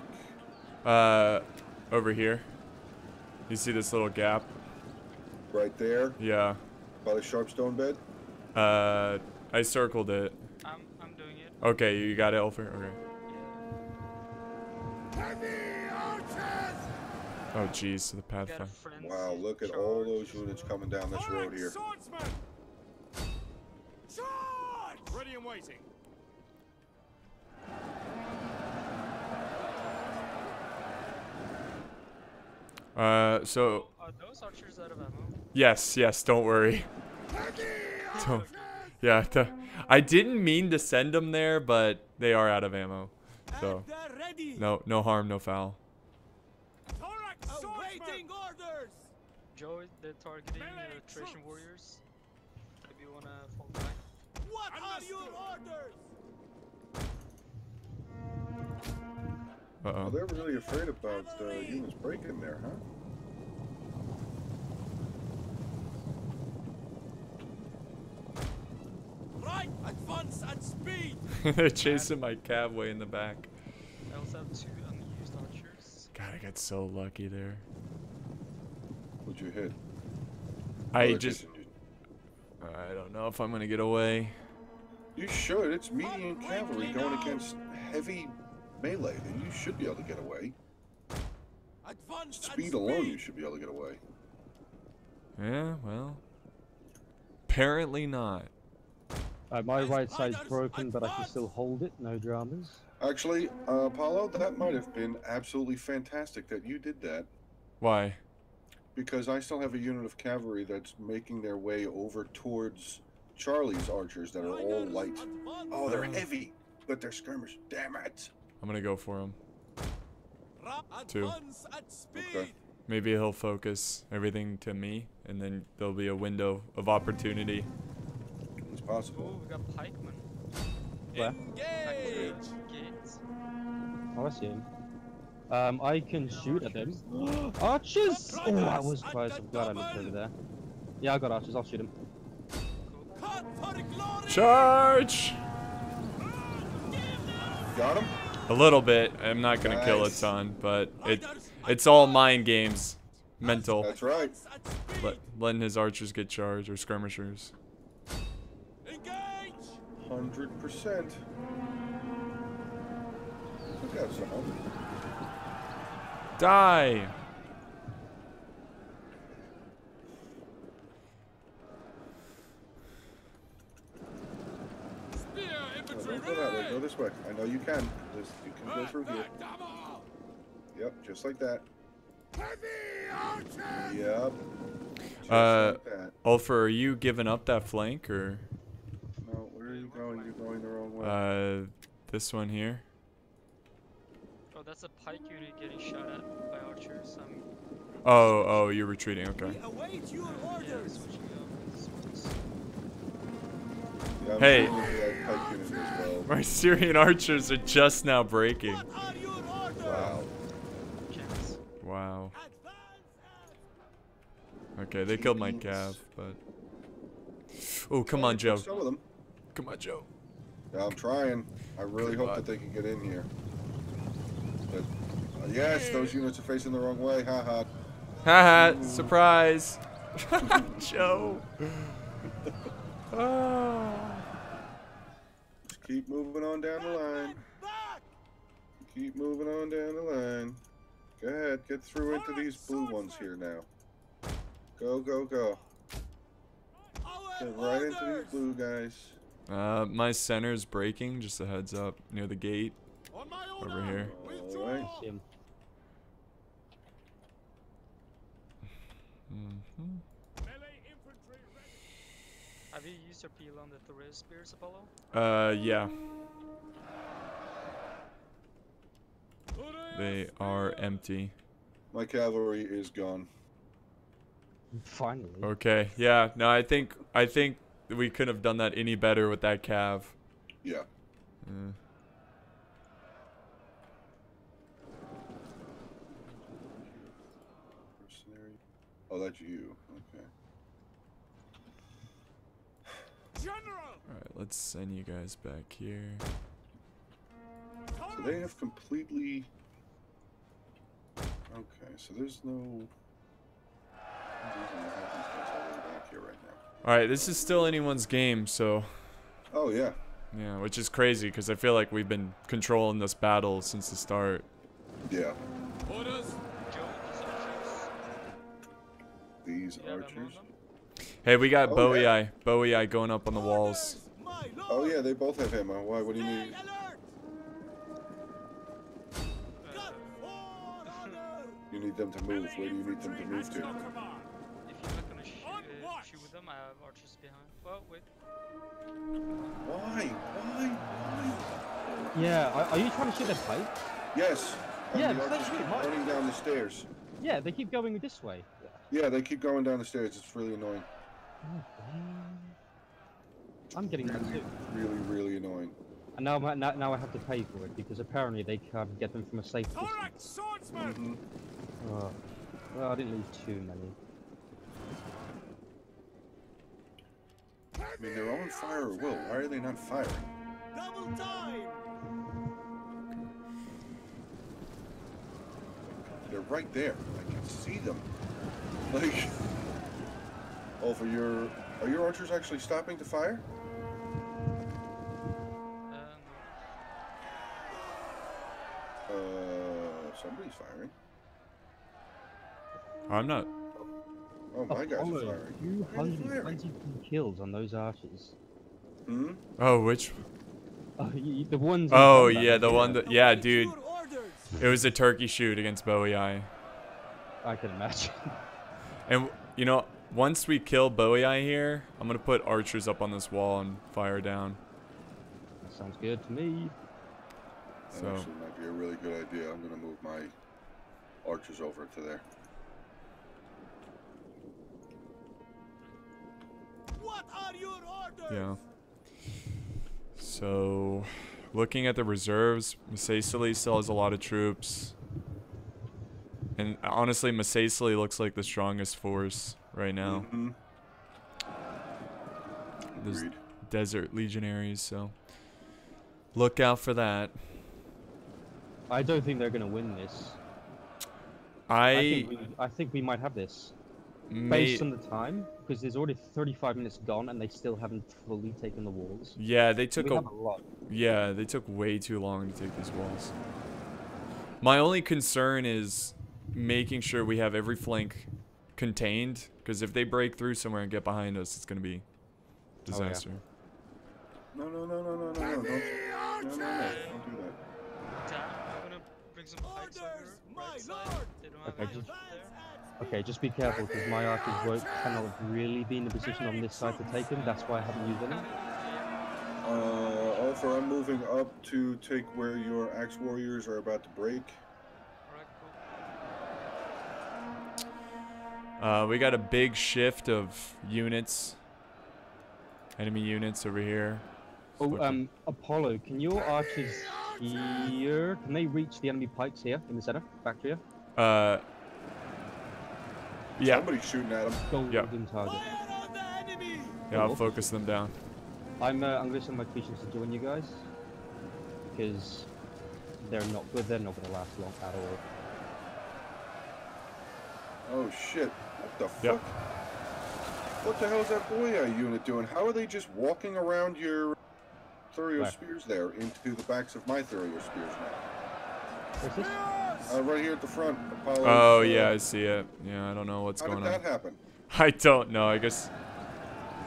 Uh, over here. You see this little gap? Right there? Yeah. By the sharp stone bed? Uh, I circled it. I'm, I'm doing it. Okay, you got it, Ulfer? Okay. Oh, jeez, to the pathfinder. Wow, look at all those units coming down this road here. Ready and waiting. Uh, so... Are those archers out of ammo? Yes, yes, don't worry. So, yeah, the, I didn't mean to send them there, but they are out of ammo. So, no, no harm, no foul. Awaiting orders. Joe, they're targeting the Thracian warriors. If you wanna fall back. What are your orders? Uh oh. Well, they're really afraid about uh, humans breaking there, huh? Right, advance at speed. They're chasing my cab way in the back. I also have two unused archers. God, I got so lucky there. What'd you hit? I just. I don't know if I'm gonna get away. You should. It's medium cavalry going against heavy melee, and you should be able to get away. Advanced speed, speed alone, you should be able to get away. Yeah, well. Apparently not. Uh, my right side's broken, but I can still hold it. No dramas. Actually, uh, Apollo, that might have been absolutely fantastic that you did that. Why? Because I still have a unit of cavalry that's making their way over towards Charlie's archers that are all light. Oh, they're heavy. but they're skirmish. Damn it. I'm going to go for him. Two. Okay. Maybe he'll focus everything to me, and then there'll be a window of opportunity. It's possible. Oh, we got pikemen. Where? Engage. Oh, I see him. Um, I can shoot at him. Archers! Oh, I was surprised. I'm glad I looked over there. Yeah, I got archers. I'll shoot him. Charge! Got him? A little bit. I'm not gonna nice. kill a ton, but it it's all mind games. Mental. That's right. Let, letting his archers get charged, or skirmishers. Engage! one hundred percent. Die! Go, that way. Go this way. I know you can. Just, you can go through here. Yep, just like that. Yep. Just uh, like that. Ulfer, are you giving up that flank, or? No, where are you going? You're going the wrong way. Uh, this one here. Oh, that's a pike unit getting shot at by archers. Um, oh, oh, you're retreating. Okay. We await your orders. Yeah, hey, well. My Syrian archers are just now breaking. Wow. Wow. Okay, they killed my calf, but... Oh, come on, Joe. Come on, Joe. Yeah, I'm trying. I really hope that they can get in here. But, uh, yes, those units are facing the wrong way. Ha ha. Ha ha, surprise. Joe. Oh. Just keep moving on down the line. Keep moving on down the line. Go ahead, get through into these blue ones here now. Go, go, go. Get right into these blue guys. Uh, my center is breaking, just a heads up, near the gate. Over here. All right. Mm-hmm. Have you used your peel on the Thoris spears, Apollo? Uh, yeah. They are empty. My cavalry is gone. Finally. Okay, yeah. No, I think I think we couldn't have done that any better with that cav. Yeah. Mm. Oh, that's you. Okay. Alright, let's send you guys back here. So they have completely... Okay, so there's no... Alright, this is still anyone's game, so... Oh, yeah. Yeah, which is crazy, because I feel like we've been controlling this battle since the start. Yeah. These archers... Hey, we got oh, Bowie yeah. Eye. Bowie Eye going up on the walls. Oh yeah, they both have him. Why? What do you need? You need them to move. Where do you need them to move to? If you're not gonna shoot, uh, shoot with them, I have archers behind. Well, wait. Why? Why? Why? Yeah. Are, are you trying to shoot that pipe? Yes. And yeah, the archers keep running down the stairs. Yeah, they keep going this way. Yeah, they keep going down the stairs. It's really annoying. Oh, I'm getting really, them too. Really, really annoying. And now, now, now I have to pay for it because apparently they can't get them from a safe distance. Mm-hmm. Oh, well, I didn't lose too many. I mean, they're on fire at will. Why are they not firing? Double time. They're right there. I can see them. Like, oh, for your, are your archers actually stopping to fire? Um. Uh, somebody's firing. I'm not. Oh, my guys are firing. You one hundred twenty kills on those archers. Hmm. Oh, which? Oh, you, the ones. Oh yeah, the one that. Yeah, dude. It was a turkey shoot against Bowie Eye. I can imagine. And, you know, once we kill Bowie Eye here, I'm going to put archers up on this wall and fire down. That sounds good to me. That so. actually might be a really good idea. I'm going to move my archers over to there. What are your orders? Yeah. So, looking at the reserves, Massylii still has a lot of troops. And honestly, Massylii looks like the strongest force right now. Mm-hmm. There's desert legionaries, so look out for that. I don't think they're going to win this. I I think we, I think we might have this. Based on the time, because there's already thirty-five minutes gone and they still haven't fully taken the walls. Yeah, they took a, a lot. Yeah, they took way too long to take these walls. My only concern is making sure we have every flank contained, because if they break through somewhere and get behind us, it's going to be disaster. Oh, yeah. No, no, no, no, no, no, no, no, no, no, no, don't do that. Okay, just, okay, just be careful, because my archers won't cannot really be in the position on this side to take them. That's why I haven't used them. Uh, Ulfer, I'm moving up to take where your axe warriors are about to break. Uh, we got a big shift of units. Enemy units over here. Oh, um, Apollo, can your archers here, can they reach the enemy pikes here in the center, Bactria? Uh, yeah. Somebody's shooting at them. Golden target. Yeah, I'll focus them down. I'm, uh, I'm going to send my creatures to join you guys, because they're not good, they're not going to last long at all. Oh shit, what the fuck? Yep. What the hell is that Boii Eye unit doing? How are they just walking around your Thurio right. spears there into the backs of my Thurio spears now? What's this? Uh, right here at the front. Apollo's, oh, yeah, uh, I see it. Yeah, I don't know what's going on. How did that happen? I don't know. I guess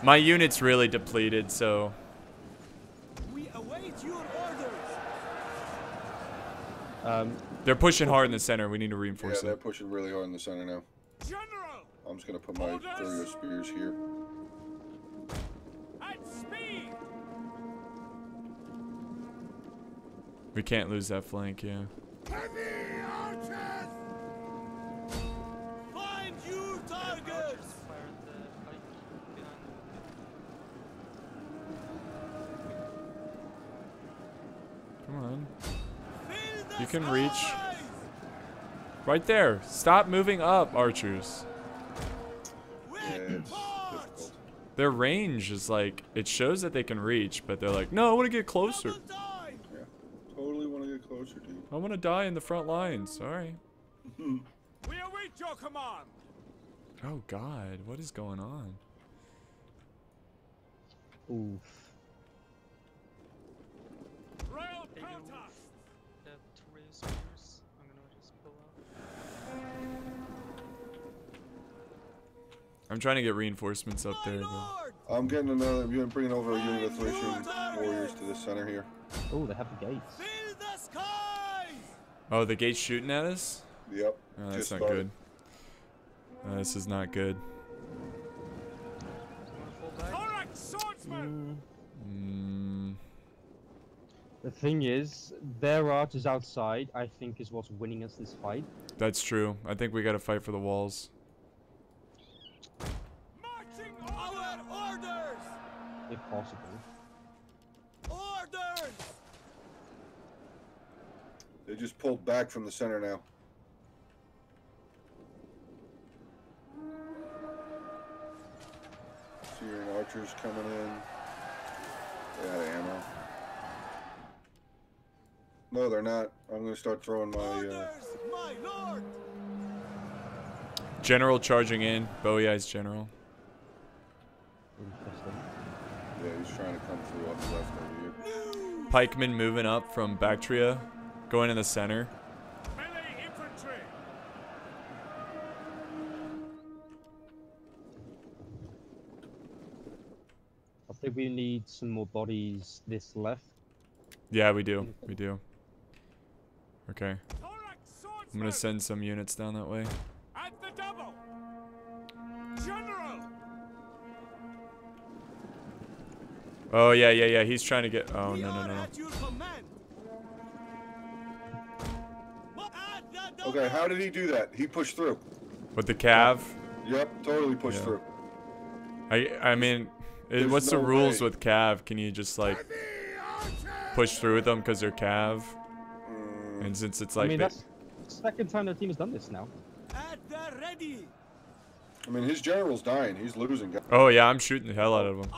my unit's really depleted, so. We await your orders. Um, they're pushing hard in the center. We need to reinforce yeah, it. Yeah, they're pushing really hard in the center now. General! I'm just going to put my Thurio spears here. At speed. We can't lose that flank, yeah. Heavy archers! Find your targets! Come on. You can reach. Right there. Stop moving up, archers. Their range is like, it shows that they can reach, but they're like, no, I want to get closer. Yeah, totally want to get closer, dude. I want to die in the front line, sorry. We await your command. Oh god, what is going on? Oof. Royal protest. I'm trying to get reinforcements up there. But I'm getting another. I'm bringing over a unit of Thracian warriors to the center here. Oh, they have the gates. Oh, the gates shooting at us? Yep. Oh, that's not started. good. Uh, this is not good. Mm. Mm. The thing is, their archers outside, I think, is what's winning us this fight. That's true. I think we got to fight for the walls. If possible. Orders! They just pulled back from the center now. Syrian archers coming in. They had ammo. No, they're not. I'm going to start throwing my... Uh... my lord! General charging in. Bowie Eye's general. Interesting. Yeah, he's trying to come through off the left over here. Pikemen moving up from Bactria, going in the center. Melee infantry. I think we need some more bodies this left. Yeah, we do. We do. Okay. I'm gonna send some units down that way. At the double. General. Oh, yeah, yeah, yeah. He's trying to get... Oh, no, no, no. Okay, how did he do that? He pushed through. With the cav? Yep, totally pushed yeah. through. I I mean, it, what's no the rules way. with cav? Can you just like push through with them because they're cav? Mm. And since it's like... I mean, that's the second time their team has done this now. At the ready. I mean, his general's dying. He's losing. Guys. Oh, yeah, I'm shooting the hell out of him.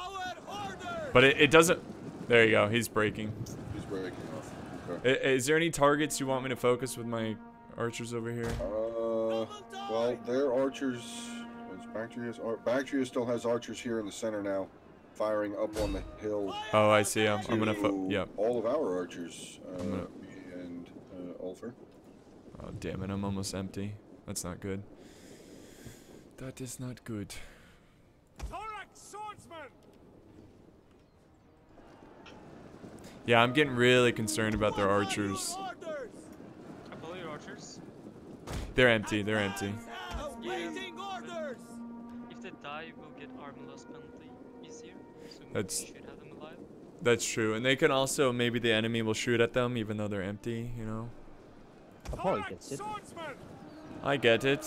But it, it doesn't... There you go. He's breaking. He's breaking off. Okay. Is, is there any targets you want me to focus with my archers over here? Uh, well, their archers... Is Bactria's, Ar Bactria still has archers here in the center now, firing up on the hill. Oh, I see. I'm, I'm going to... Fo yeah. All of our archers. Uh, gonna... And uh, Ulfer. Oh, damn it. I'm almost empty. That's not good. That is not good. Yeah, I'm getting really concerned about their archers. archers. They're empty. They're empty. Yeah. If they die, we'll get armless penalty easier. So that's we should have them alive. That's true, and they can also maybe the enemy will shoot at them even though they're empty. You know. Apollo gets it. I get it.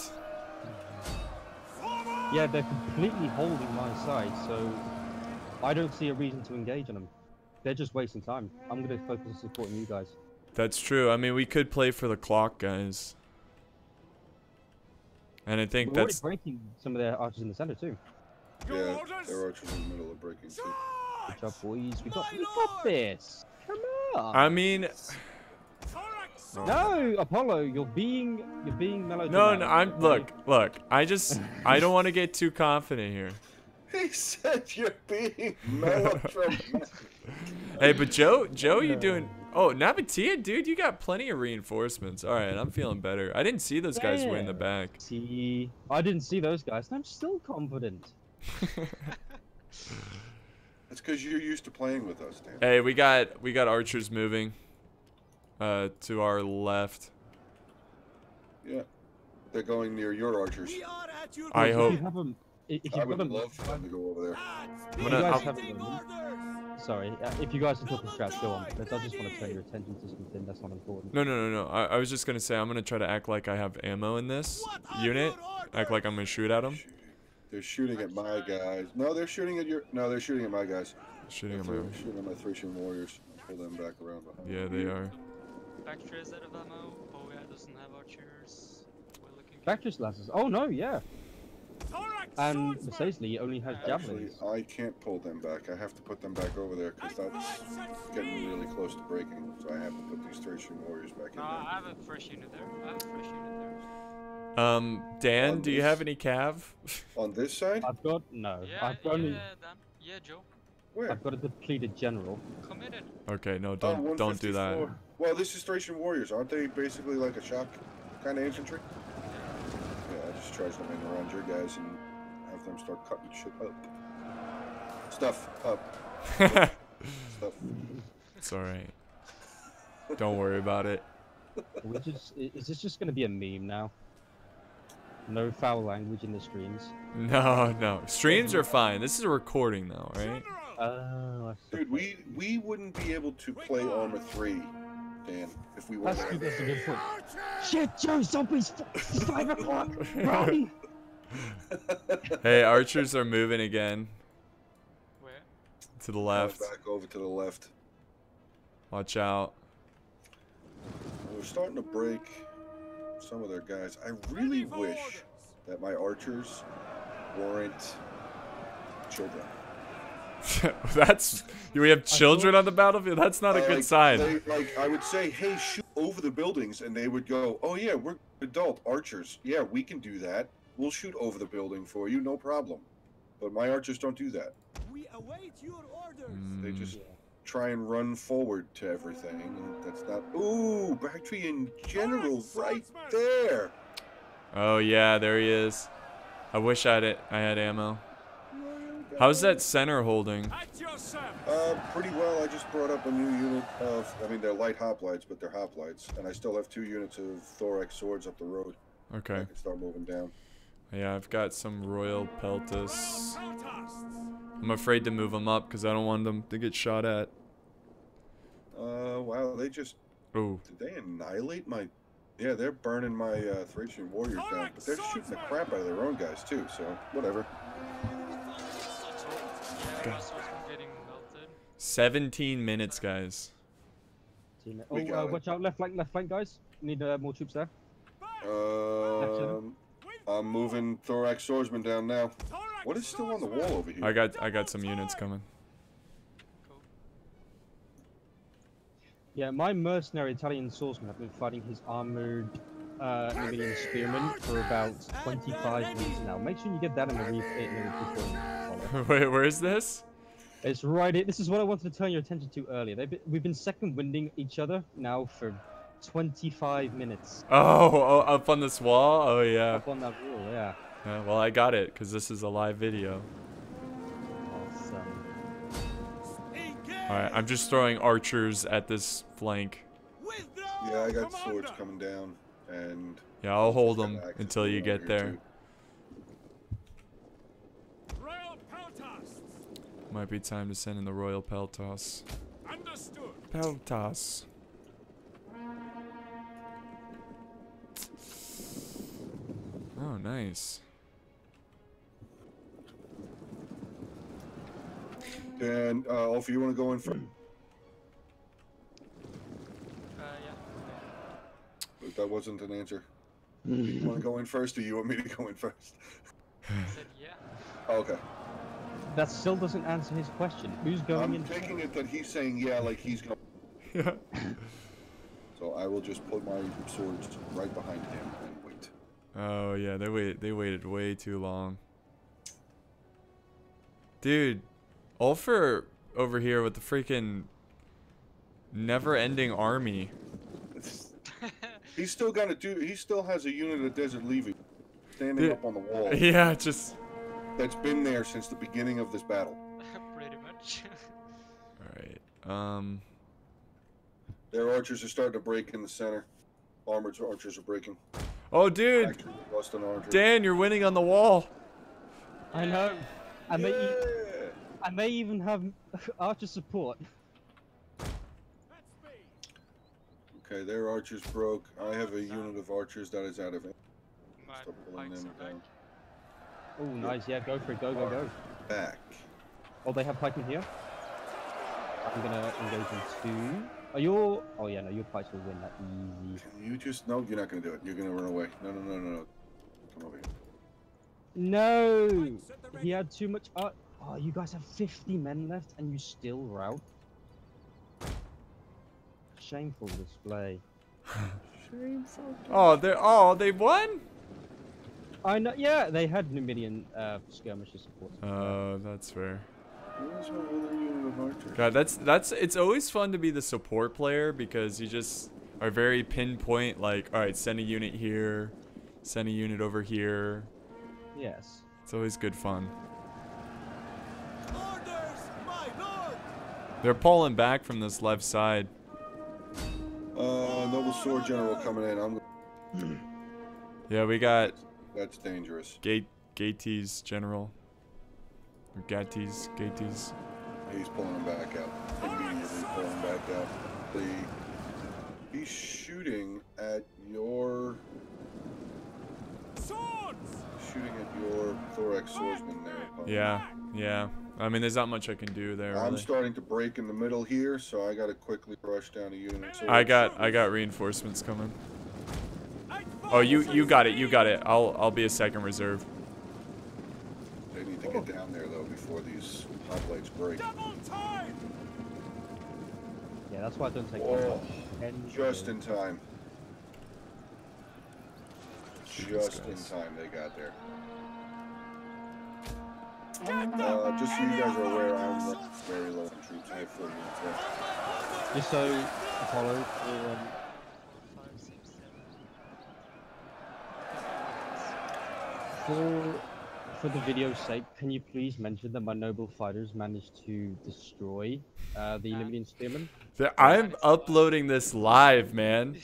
Yeah, they're completely holding my side, so I don't see a reason to engage in them. They're just wasting time. I'm going to focus on supporting you guys. That's true. I mean, we could play for the clock, guys. And I think We're that's... We're already breaking some of their archers in the center, too. Yeah, their archers in the middle of breaking, too. Good job, boys. We got, we got this. Come on. I mean... No. no, Apollo, you're being you're being melodramatic. No, no, I'm look, look. I just I don't want to get too confident here. He said you're being melodramatic. Hey, but Joe, Joe, you doing? Oh, Nabataea, dude, you got plenty of reinforcements. All right, I'm feeling better. I didn't see those yeah. guys way in the back. See, I didn't see those guys, and I'm still confident. That's because you're used to playing with us, Dan. Hey, we got we got archers moving. Uh, to our left. Yeah, they're going near your archers. Your I hope. If you have them, if you I have would them, love for them to go over there. When you guys have them, sorry, uh, if you guys are talking crap, go on. But I just want to turn your attention to something that's not important. No, no, no, no. I, I was just gonna say I'm gonna try to act like I have ammo in this unit. Act like I'm gonna shoot at them. Shooting. They're shooting at my guys. No, they're shooting at your. No, they're shooting at my guys. Shooting they're at my. Shooting at my Thracian warriors. Pull them back around behind. Yeah, they are. Bactria's out of ammo, Bowie Eye doesn't have archers. Bactria's lasses. Oh no, yeah. And Massylii only has javelins. Actually, I can't pull them back. I have to put them back over there because that's getting really close to breaking. So I have to put these Thracian warriors back in uh, there. I have a fresh unit there. I have a fresh unit there. Um, Dan, on do this, you have any cav? On this side? I've got no. Yeah, I've got yeah, only... Dan. Yeah, Joe. Where? I've got a depleted general. Committed. Okay, no, don't oh, don't do that. Well, this is Thracian warriors, aren't they? Basically like a shock kind of infantry. Yeah, I just charge them in around your guys and have them start cutting shit up. Stuff up. Stuff. Stuff. It's all right. Don't worry about it. We're just, is this just gonna be a meme now? No foul language in the streams. No, no, streams are fine. This is a recording now, right? Oh, dude, we we wouldn't be able to play Armor three, Dan, if we were. That's, that's a good point. Shit, Joe, zombies! It's five o'clock. Run! Hey, archers are moving again. Where? To the left. Back over to the left. Watch out. We're starting to break some of their guys. I really wish that my archers weren't children. That's we have children on the battlefield. That's not a good like, sign. They, like I would say, hey, shoot over the buildings, and they would go, oh yeah, we're adult archers. Yeah, we can do that. We'll shoot over the building for you, no problem. But my archers don't do that. We await your orders. Mm. They just try and run forward to everything. And that's not. Ooh, Bactrian general right there. Oh yeah, there he is. I wish I had it. I had ammo. How's that center holding? Uh, pretty well. I just brought up a new unit of, I mean, they're light hoplites, but they're hoplites. And I still have two units of thorax swords up the road. Okay. I can start moving down. Yeah, I've got some royal peltas. I'm afraid to move them up because I don't want them to get shot at. Uh, wow, they just... Ooh. Did they annihilate my Yeah, they're burning my uh, Thracian warriors down, right, but they're shooting the crap out of their own guys too, so whatever. God. seventeen minutes, guys. Oh, uh, watch out, left flank, left flank, guys. Need uh, more troops there. Um, I'm moving Thorax Swordsman down now. What is still on the wall over here? I got, I got some units coming. Yeah, my mercenary Italian swordsman have been fighting his armored uh, Numidian spearman for about twenty-five minutes now. Make sure you get that in the replay. Wait, where is this? It's right here. This is what I wanted to turn your attention to earlier. They've been, we've been second winding each other now for twenty-five minutes. Oh, oh, up on this wall? Oh, yeah. Up on that wall, yeah. Yeah, well, I got it because this is a live video. Alright, I'm just throwing archers at this flank. Yeah, I got swords coming down, and yeah, I'll hold them until you get there. Might be time to send in the Royal Peltas. Understood. Peltas. Oh, nice. And uh, Ulfer, you want to go in front? Uh, yeah. That wasn't an answer. Do you want to go in first, or do you want me to go in first? I said yeah. Oh, okay. That still doesn't answer his question. Who's going I'm in? I'm taking it that he's saying yeah, like he's going. Yeah. So I will just put my swords right behind him and wait. Oh yeah, they wait. They waited way too long, dude. Ulfer over here with the freaking never-ending army. He's still got to do. He still has a unit of Desert Levy standing Dude. Up on the wall. Yeah, just that's been there since the beginning of this battle. Pretty much. All right. Um. Their archers are starting to break in the center. Armored archers are breaking. Oh, dude! Actually, lost an archer. Dan, you're winning on the wall. I know. I yeah. mean. And they even have archer support. Okay, their archers broke. I have a unit of archers that is out of it. Oh, nice. Yeah, go for it. Go, go, go. Back. Oh, they have pikemen here. I'm gonna engage them too. Are you? Oh yeah, no, your pikes will win that easy. You just no, you're not gonna do it. You're gonna run away. No, no, no, no, no. Come over here. No, he had too much art. Oh, you guys have fifty men left and you still rout? Shameful display. Shameful. Oh, they oh they won. I know. Yeah, they had Numidian uh, skirmishers support. Oh, uh, that's fair. God, that's that's. It's always fun to be the support player because you just are very pinpoint. Like, all right, send a unit here, send a unit over here. Yes. It's always good fun. They're pulling back from this left side. Uh, Noble Sword General coming in. I'm gonna... Yeah, we got... That's dangerous. Gate, Gati's General. Or Gati's, Gati's. He's pulling him back out. He's pulling him back out. The... He's shooting at your... Swords! Shooting at your Thorax Swordsman there. Yeah, yeah. I mean, there's not much I can do there. I'm really. starting to break in the middle here, so I gotta quickly rush down a unit. So I got, I got reinforcements coming. Oh, you, you got it, you got it. I'll, I'll be a second reserve. They need to get down there though before these hot blades break. Yeah, that's why I don't take. Whoa. Just in time. Just in time, they got there. Uh, just so you guys are aware, I'm very low in troops. I have four units left. Just so Apollo or, um... for for the video's sake, can you please mention that my noble fighters managed to destroy uh, the Numidian spearmen? I'm uploading this live, man.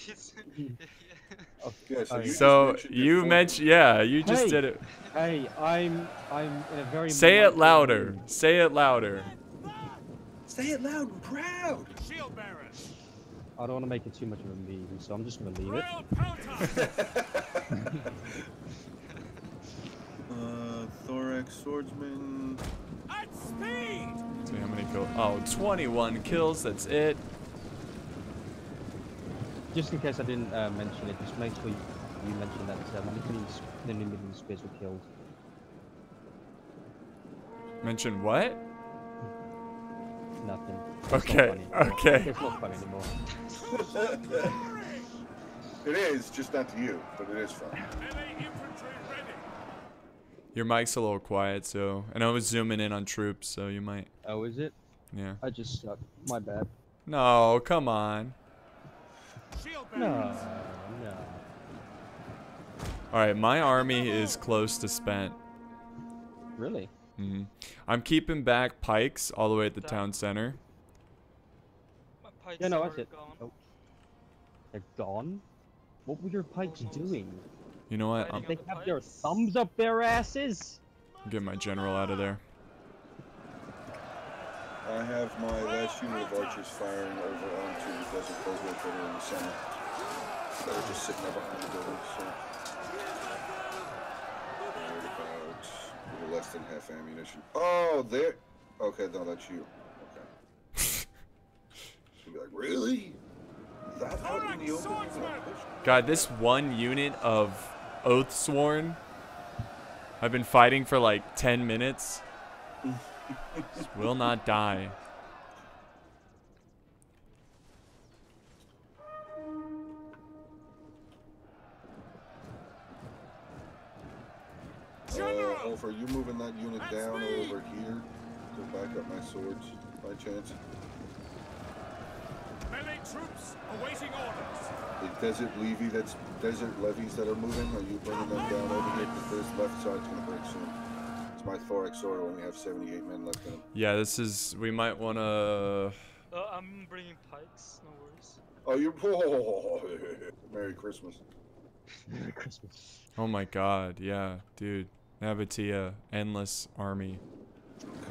Okay, so you, so you mentioned, yeah, you just hey, did it. Hey, I'm, I'm in a very. Say it louder. Room. Say it louder. Say it loud and proud. Shield bearers. I don't want to make it too much of a meme, so I'm just going to leave it. uh, Thorax Swordsman. At speed! Let's see how many kills. Oh, twenty-one kills, that's it. Just in case I didn't uh, mention it, just make sure you, you mention that um, the Numidian spears were killed. Mention what? Nothing. It's okay, not okay. It's not fun anymore. It is, just not to you, but it is fun. Your mic's a little quiet, so... And I was zooming in on troops, so you might... Oh, is it? Yeah. I just suck. My bad. No, come on. No, no. Alright, my army is close to spent. Really? Mm-hmm. I'm keeping back pikes all the way at the town center. My pikes yeah, no, that's it. Gone. Oh. They're gone? What were your pikes Almost. doing? You know what? I'm they have the their thumbs up their asses! Get my general out of there. I have my last unit of archers firing over onto the desert causeway over in the center. They're just sitting there behind the building, so... Less than half ammunition. Oh, there. Okay, no, that's you. Okay. She'll be like, really? That's how you God, this one unit of Oathsworn. I've been fighting for like ten minutes. Will not die. Uh, Ulfer, are you moving that unit down over here to back up my swords by chance? Melee troops awaiting orders. The desert levy that's desert levies that are moving, are you bringing them down over here? Because this left side's gonna break soon. It's my thorax sword. I only have seventy-eight men left in them. Yeah, this is. We might wanna. Uh, I'm bringing pikes. No worries. Oh, you're. Oh, Merry Christmas. Merry Christmas. Oh my God. Yeah, dude. Nabataea, endless army.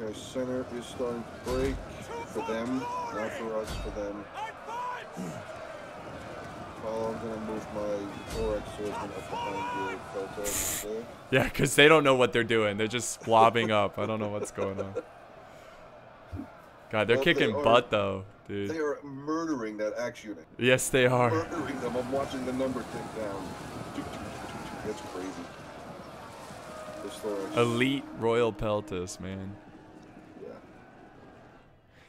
Okay, center is starting to break for them, not for us, for them. Well, I'm gonna move my thorax swordsman up behind your Carthage there. Yeah, because they don't know what they're doing. They're just blobbing up. I don't know what's going on. God, they're well, kicking they are, butt though, dude. They are murdering that axe unit. Yes, they are. Murdering them. I'm watching the number tick down. That's crazy. Elite Royal Peltas, man. Yeah.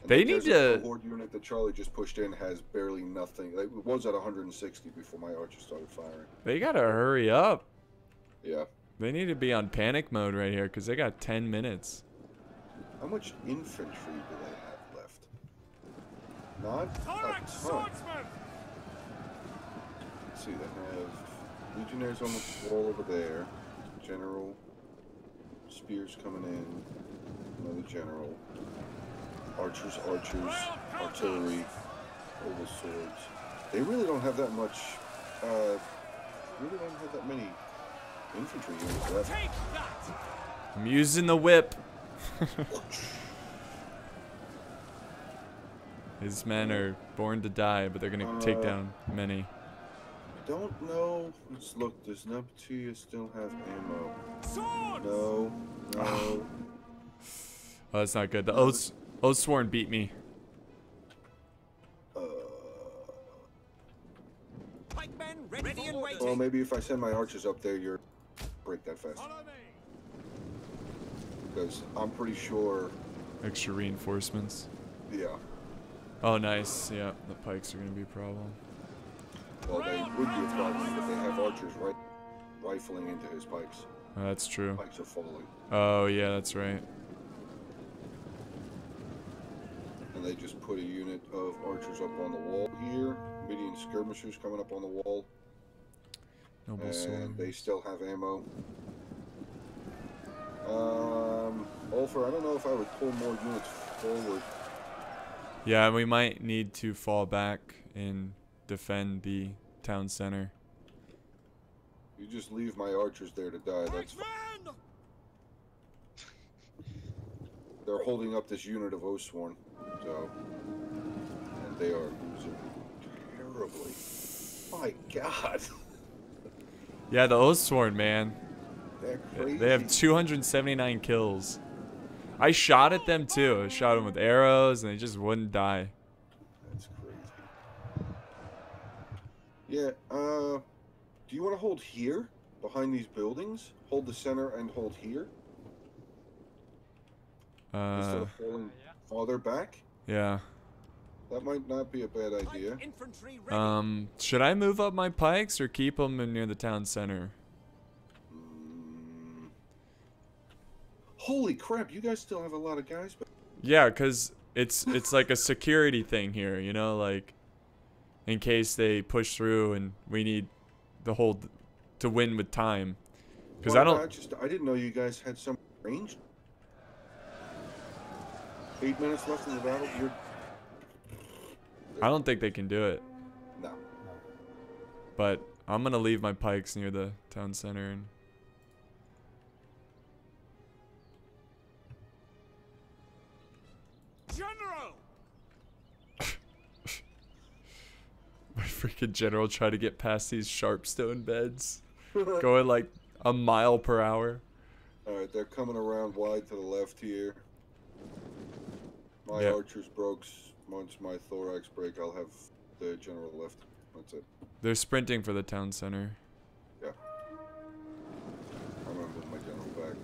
And they the need to. The unit that Charlie just pushed in has barely nothing. Like, it was at one hundred sixty before my archer started firing. They gotta hurry up. Yeah. They need to be on panic mode right here because they got ten minutes. How much infantry do they have left? Not a ton. Let's see, they have legionnaires on the wall over there. General. Spears coming in. Another general. Archers, archers, artillery, oval swords. They really don't have that much. Uh, really don't have that many infantry units left. I'm using the whip. His men are born to die, but they're gonna uh, take down many. Don't know. Let's look. Does Nabataea still have ammo? Swords! No. No. Oh, that's not good. The Oath, Oathsworn beat me. Uh. Ready and waiting. Well, maybe if I send my archers up there, you're break that fast. Because I'm pretty sure. Extra reinforcements. Yeah. Oh, nice. Yeah, the pikes are gonna be a problem. Well, they would be a problem, but they have archers right rifling into his pikes. Oh, that's true. Pikes are falling. Oh, yeah, that's right. And they just put a unit of archers up on the wall here. Median skirmishers coming up on the wall. Noble and sword. They still have ammo. Um, Ulfer, I don't know if I would pull more units forward. Yeah, we might need to fall back in... defend the town center. You just leave my archers there to die. That's fine. They're holding up this unit of Oathsworn, so and they are losing. miserably. My God. Yeah, the Oathsworn, man. They're crazy. They have two hundred seventy-nine kills. I shot at them too. I shot them with arrows, and they just wouldn't die. That's crazy. Yeah. Uh, do you want to hold here, behind these buildings? Hold the center and hold here. Uh, Instead of falling farther back. Yeah. That might not be a bad idea. Um, should I move up my pikes or keep them near the town center? Mm. Holy crap! You guys still have a lot of guys. But yeah, cause it's it's like a security thing here, you know, like in case they push through and we need the whole to win with time. Cause well, I don't. I, just, I didn't know you guys had some range. Eight minutes left in the battle. You're. I don't think they can do it. No. But I'm gonna leave my pikes near the town center and General. My freaking general tried to get past these sharp stone beds. Going like a mile per hour. Alright, they're coming around wide to the left here. My yep. archers broke. Once my thorax break, I'll have the general left. That's it. They're sprinting for the town center. Yeah. I'm gonna move my general back.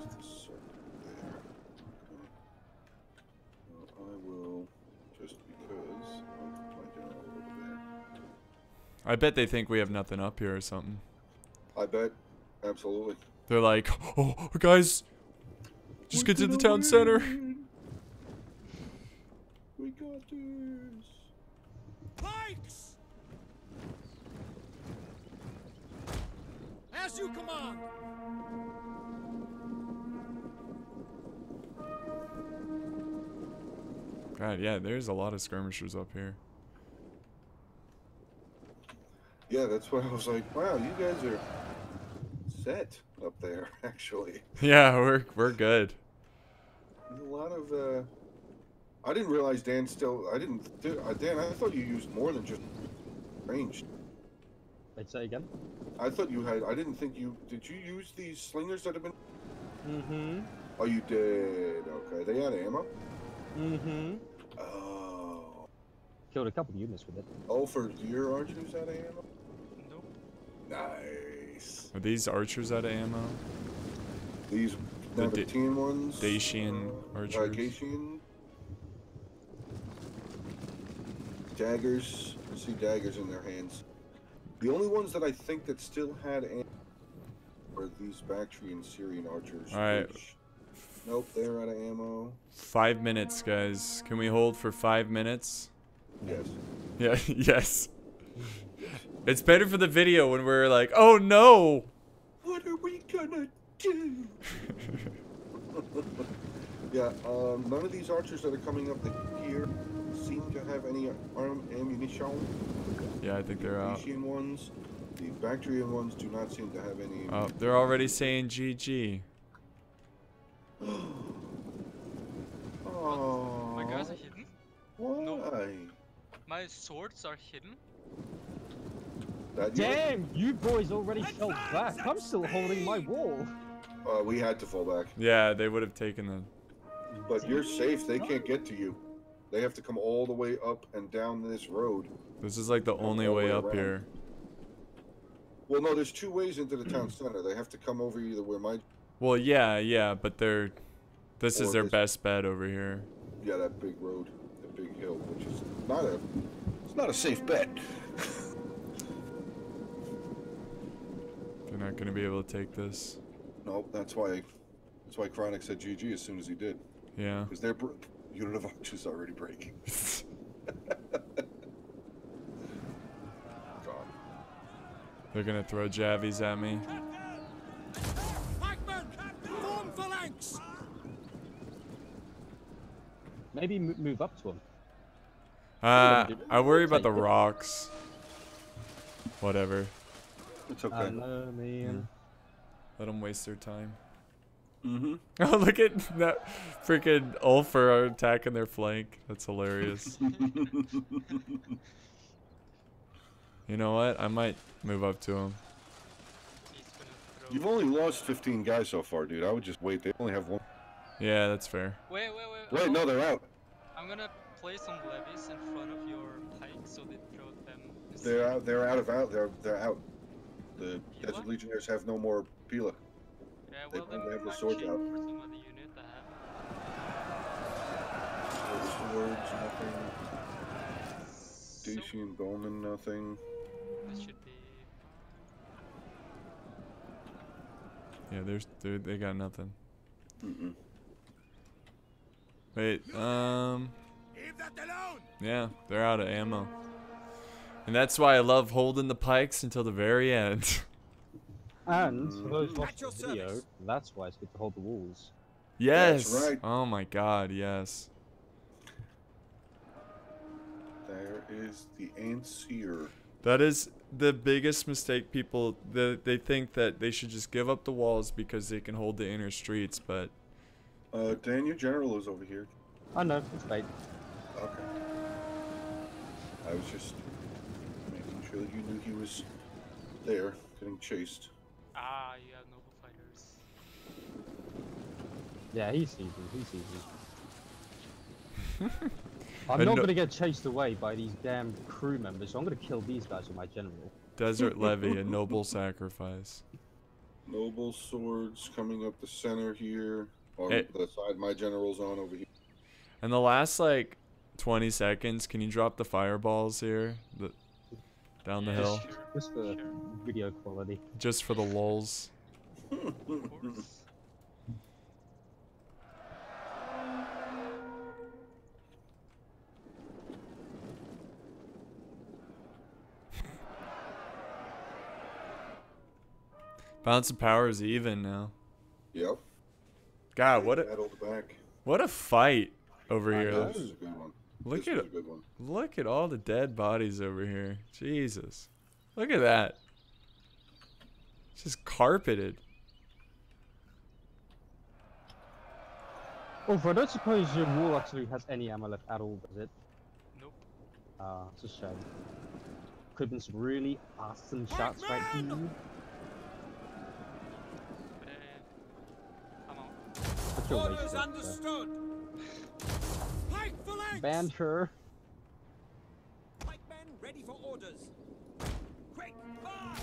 Just a circle there. Okay. Well, I will, just because, I'll move my general over there. I bet they think we have nothing up here or something. I bet. Absolutely. They're like, oh, guys, just we get to the town win. center. We got this. Pikes! As you command. God, yeah, there's a lot of skirmishers up here. Yeah, that's why I was like, wow, you guys are... set up there, actually. Yeah, we're we're good. A lot of uh, I didn't realize Dan still. I didn't. Do, uh, Dan, I thought you used more than just ranged. I'd say again. I thought you had. I didn't think you did. You use these slingers that have been. Mm-hmm. Oh, you did. Okay, they had ammo. Mm-hmm. Oh. Killed a couple units with it. Oh, for your archers out of ammo. Nope. Nice. Are these archers out of ammo? These Nabataean the ones? Dacian uh, archers? Dacian. Daggers. I see daggers in their hands. The only ones that I think that still had ammo are these Bactrian Syrian archers. Alright. Nope, they're out of ammo. Five minutes, guys. Can we hold for five minutes? Yes. Yeah, yes. It's better for the video when we're like, oh no! What are we gonna do? Yeah, um, none of these archers that are coming up the here seem to have any arm ammunition. Yeah, I think the they're out. The Bactrian ones, the Bactrian ones do not seem to have any. Oh, they're already saying G G. Oh. My guys are hidden. Why? No. My swords are hidden. That Damn, unit? you boys already fell back. I'm still holding my wall. Uh, we had to fall back. Yeah, they would have taken them. But you're safe. They can't get to you. They have to come all the way up and down this road. This is like the only way, way up around. here. Well, no, there's two ways into the town center. They have to come over either where my... Well, yeah, yeah, but they're... This or is their this... best bet over here. Yeah, that big road. That big hill, which is not a... It's not a safe bet. They're not going to be able to take this. Nope, that's why that's why Chronic said G G as soon as he did. Yeah. Because their unit of archers already breaking. God. They're going to throw javies at me. Maybe move up to him. Uh, I worry about the rocks. Whatever. It's okay. I know, man. Let them waste their time. Mm-hmm. Oh, look at that freaking Ulfer attacking their flank. That's hilarious. You know what? I might move up to him. You've only lost fifteen guys so far, dude. I would just wait. They only have one. Yeah, that's fair. Wait, wait, wait. Wait, oh, no, they're out. I'm gonna play some levies in front of your pike so they throw them. They're out. They're out of out. They're they're out. The Pila? Desert Legionnaires have no more Pila. Yeah, well, they have the sword out. For some other unit that have... no swords, nothing. So... Dacian Bowman, nothing. This should be. Yeah, there's they they got nothing. Mm-mm. Wait, um. Leave that alone. Yeah, they're out of ammo. And that's why I love holding the pikes until the very end. And for those watching the video, that's why it's good to hold the walls. Yes. That's right. Oh my God, yes. There is the Ancier. That is the biggest mistake. People the, they think that they should just give up the walls because they can hold the inner streets, but. Uh, Dan, your general is over here. Oh no, it's fine. Okay. I was just making sure that you knew he was there, getting chased. Ah, you have noble fighters. Yeah, he sees you. He sees you. I'm not no gonna get chased away by these damn crew members, so I'm gonna kill these guys with my general. Desert levy, a noble sacrifice. Noble swords coming up the center here. Or it, the side my general's on over here. And the last like twenty seconds, can you drop the fireballs here? The, down the yeah, hill? Sure. Just for sure. Video quality. Just for the lulz. Balance of power is even now. Yep. God, what a what a fight over here! This is a good one. Look at look at all the dead bodies over here. Jesus, look at that. It's just carpeted. Oh, I don't suppose your wall actually has any ammo left at all, does it? Nope. Ah, uh, it's a shame. Could have been some really awesome shots right here. Orders understood. Pike for legs. Banter. Pike men ready for orders. Quick, march.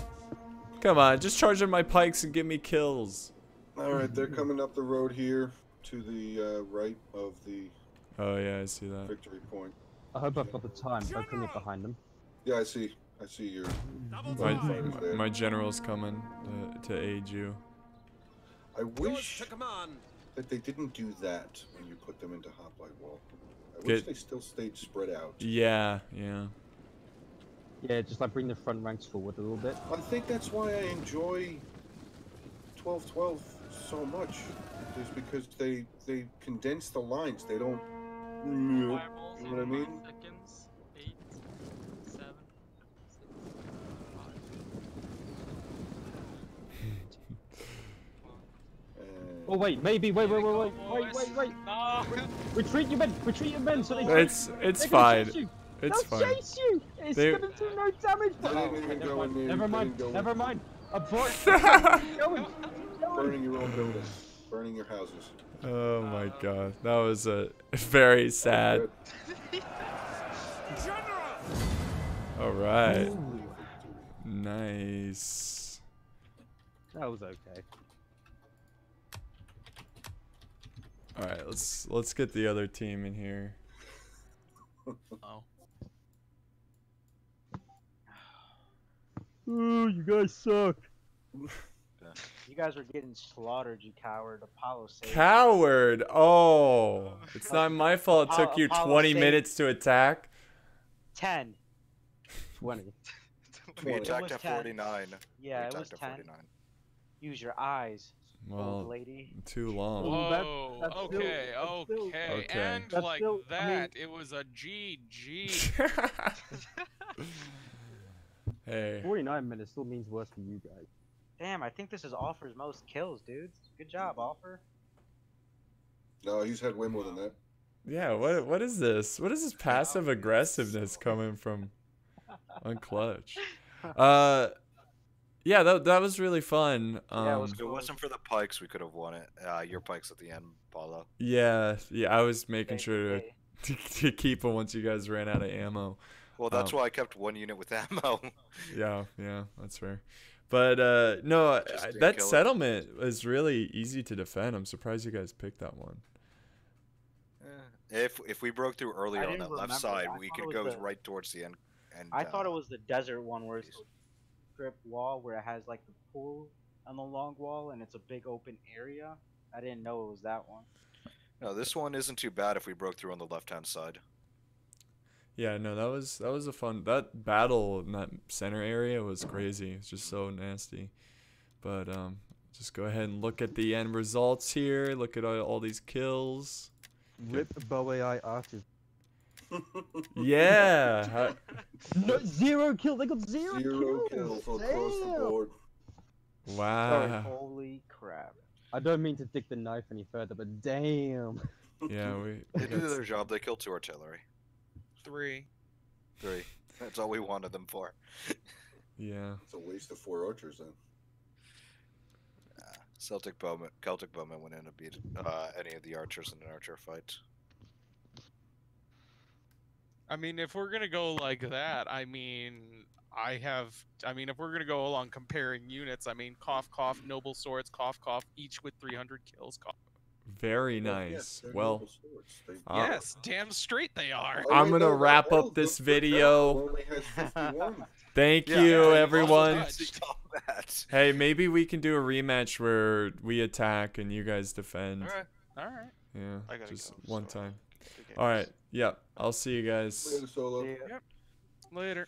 Come on, just charge in my pikes and give me kills. All right, they're coming up the road here to the uh, right of the. Oh yeah, I see that. Victory point. I hope I've got the time. I'm coming up behind them. Yeah, I see. I see your. My, my, my general's coming uh, to aid you. I wish. But they didn't do that when you put them into hoplite wall. I wish Good. They still stayed spread out. Yeah, yeah. Yeah, just like bring the front ranks forward a little bit. I think that's why I enjoy twelve twelve so much, is because they they condense the lines. They don't. You know what I mean? Seconds, eight, seven, six, five. Oh wait, maybe wait, wait, wait, wait, wait, wait, wait! No. Retreat, you men! Retreat, you men! So they it's it's they fine. You. It's They'll fine. Chase you. It's they... gonna do no damage. They oh, okay, never, go mind. In, never mind. Go never in. mind. Abort. Burning your own building. Burning your houses. Oh my God, that was a very sad. All right. Ooh. Nice. That was okay. All right, let's let's get the other team in here. Oh. Ooh, you guys suck. You guys are getting slaughtered, you coward. Apollo saved. Coward. Oh, it's not my fault. It Apollo, took you Apollo twenty saved. minutes to attack. Ten. Twenty. We attacked at forty-nine. Yeah, we it was ten. forty-nine. Use your eyes. Well, lady. Too long. Whoa, that's, that's okay, still, okay, okay. And that's like still, that, I mean, it was a G G. Hey. forty-nine minutes still means worse for you guys. Damn, I think this is Ulfer's most kills, dude. Good job, Ulfer. No, he's had way more than that. Yeah, what what is this? What is this passive aggressiveness coming from Unclutch? Uh, yeah, that that was really fun. Um, yeah, it was cool. If it wasn't for the pikes, we could have won it. Uh, your pikes at the end, Apollo. Yeah, yeah, I was making sure to, to keep them once you guys ran out of ammo. Well, that's um, why I kept one unit with ammo. Yeah, yeah, that's fair. But uh, no, I, that settlement is really easy to defend. I'm surprised you guys picked that one. If if we broke through earlier on that left side, we could go the, right towards the end. end I uh, thought it was the desert one where it's a strip wall where it has like the pool on the long wall and it's a big open area. I didn't know it was that one. No, this one isn't too bad if we broke through on the left hand side. Yeah, no, that was that was a fun that battle in that center area was crazy. It's just so nasty. But um, just go ahead and look at the end results here. Look at all, all these kills. Rip Bowie Eye arches. Yeah. No, zero kills. They got zero, zero kills. kills across the board. Wow. Sorry, holy crap. I don't mean to stick the knife any further, but damn. Yeah, we. They did their job. They killed two artillery. Three. Three. That's all we wanted them for. Yeah. It's a waste of four archers then. Celtic bowman, Celtic bowman went in to beat uh, any of the archers in an archer fight. I mean, if we're gonna go like that, I mean, I have, I mean, if we're gonna go along comparing units, I mean, cough, cough, noble swords, cough, cough, each with three hundred kills. Cough. Very nice. Oh, yes, well, uh, yes, damn straight they are. Oh, I'm gonna wrap up this video. Thank yeah, you, yeah, everyone. Hey, maybe we can do a rematch where we attack and you guys defend. All right. All right. Yeah. I gotta just go. one so, time. All right. Yeah. I'll see you guys. Later. Solo. Yep. Later.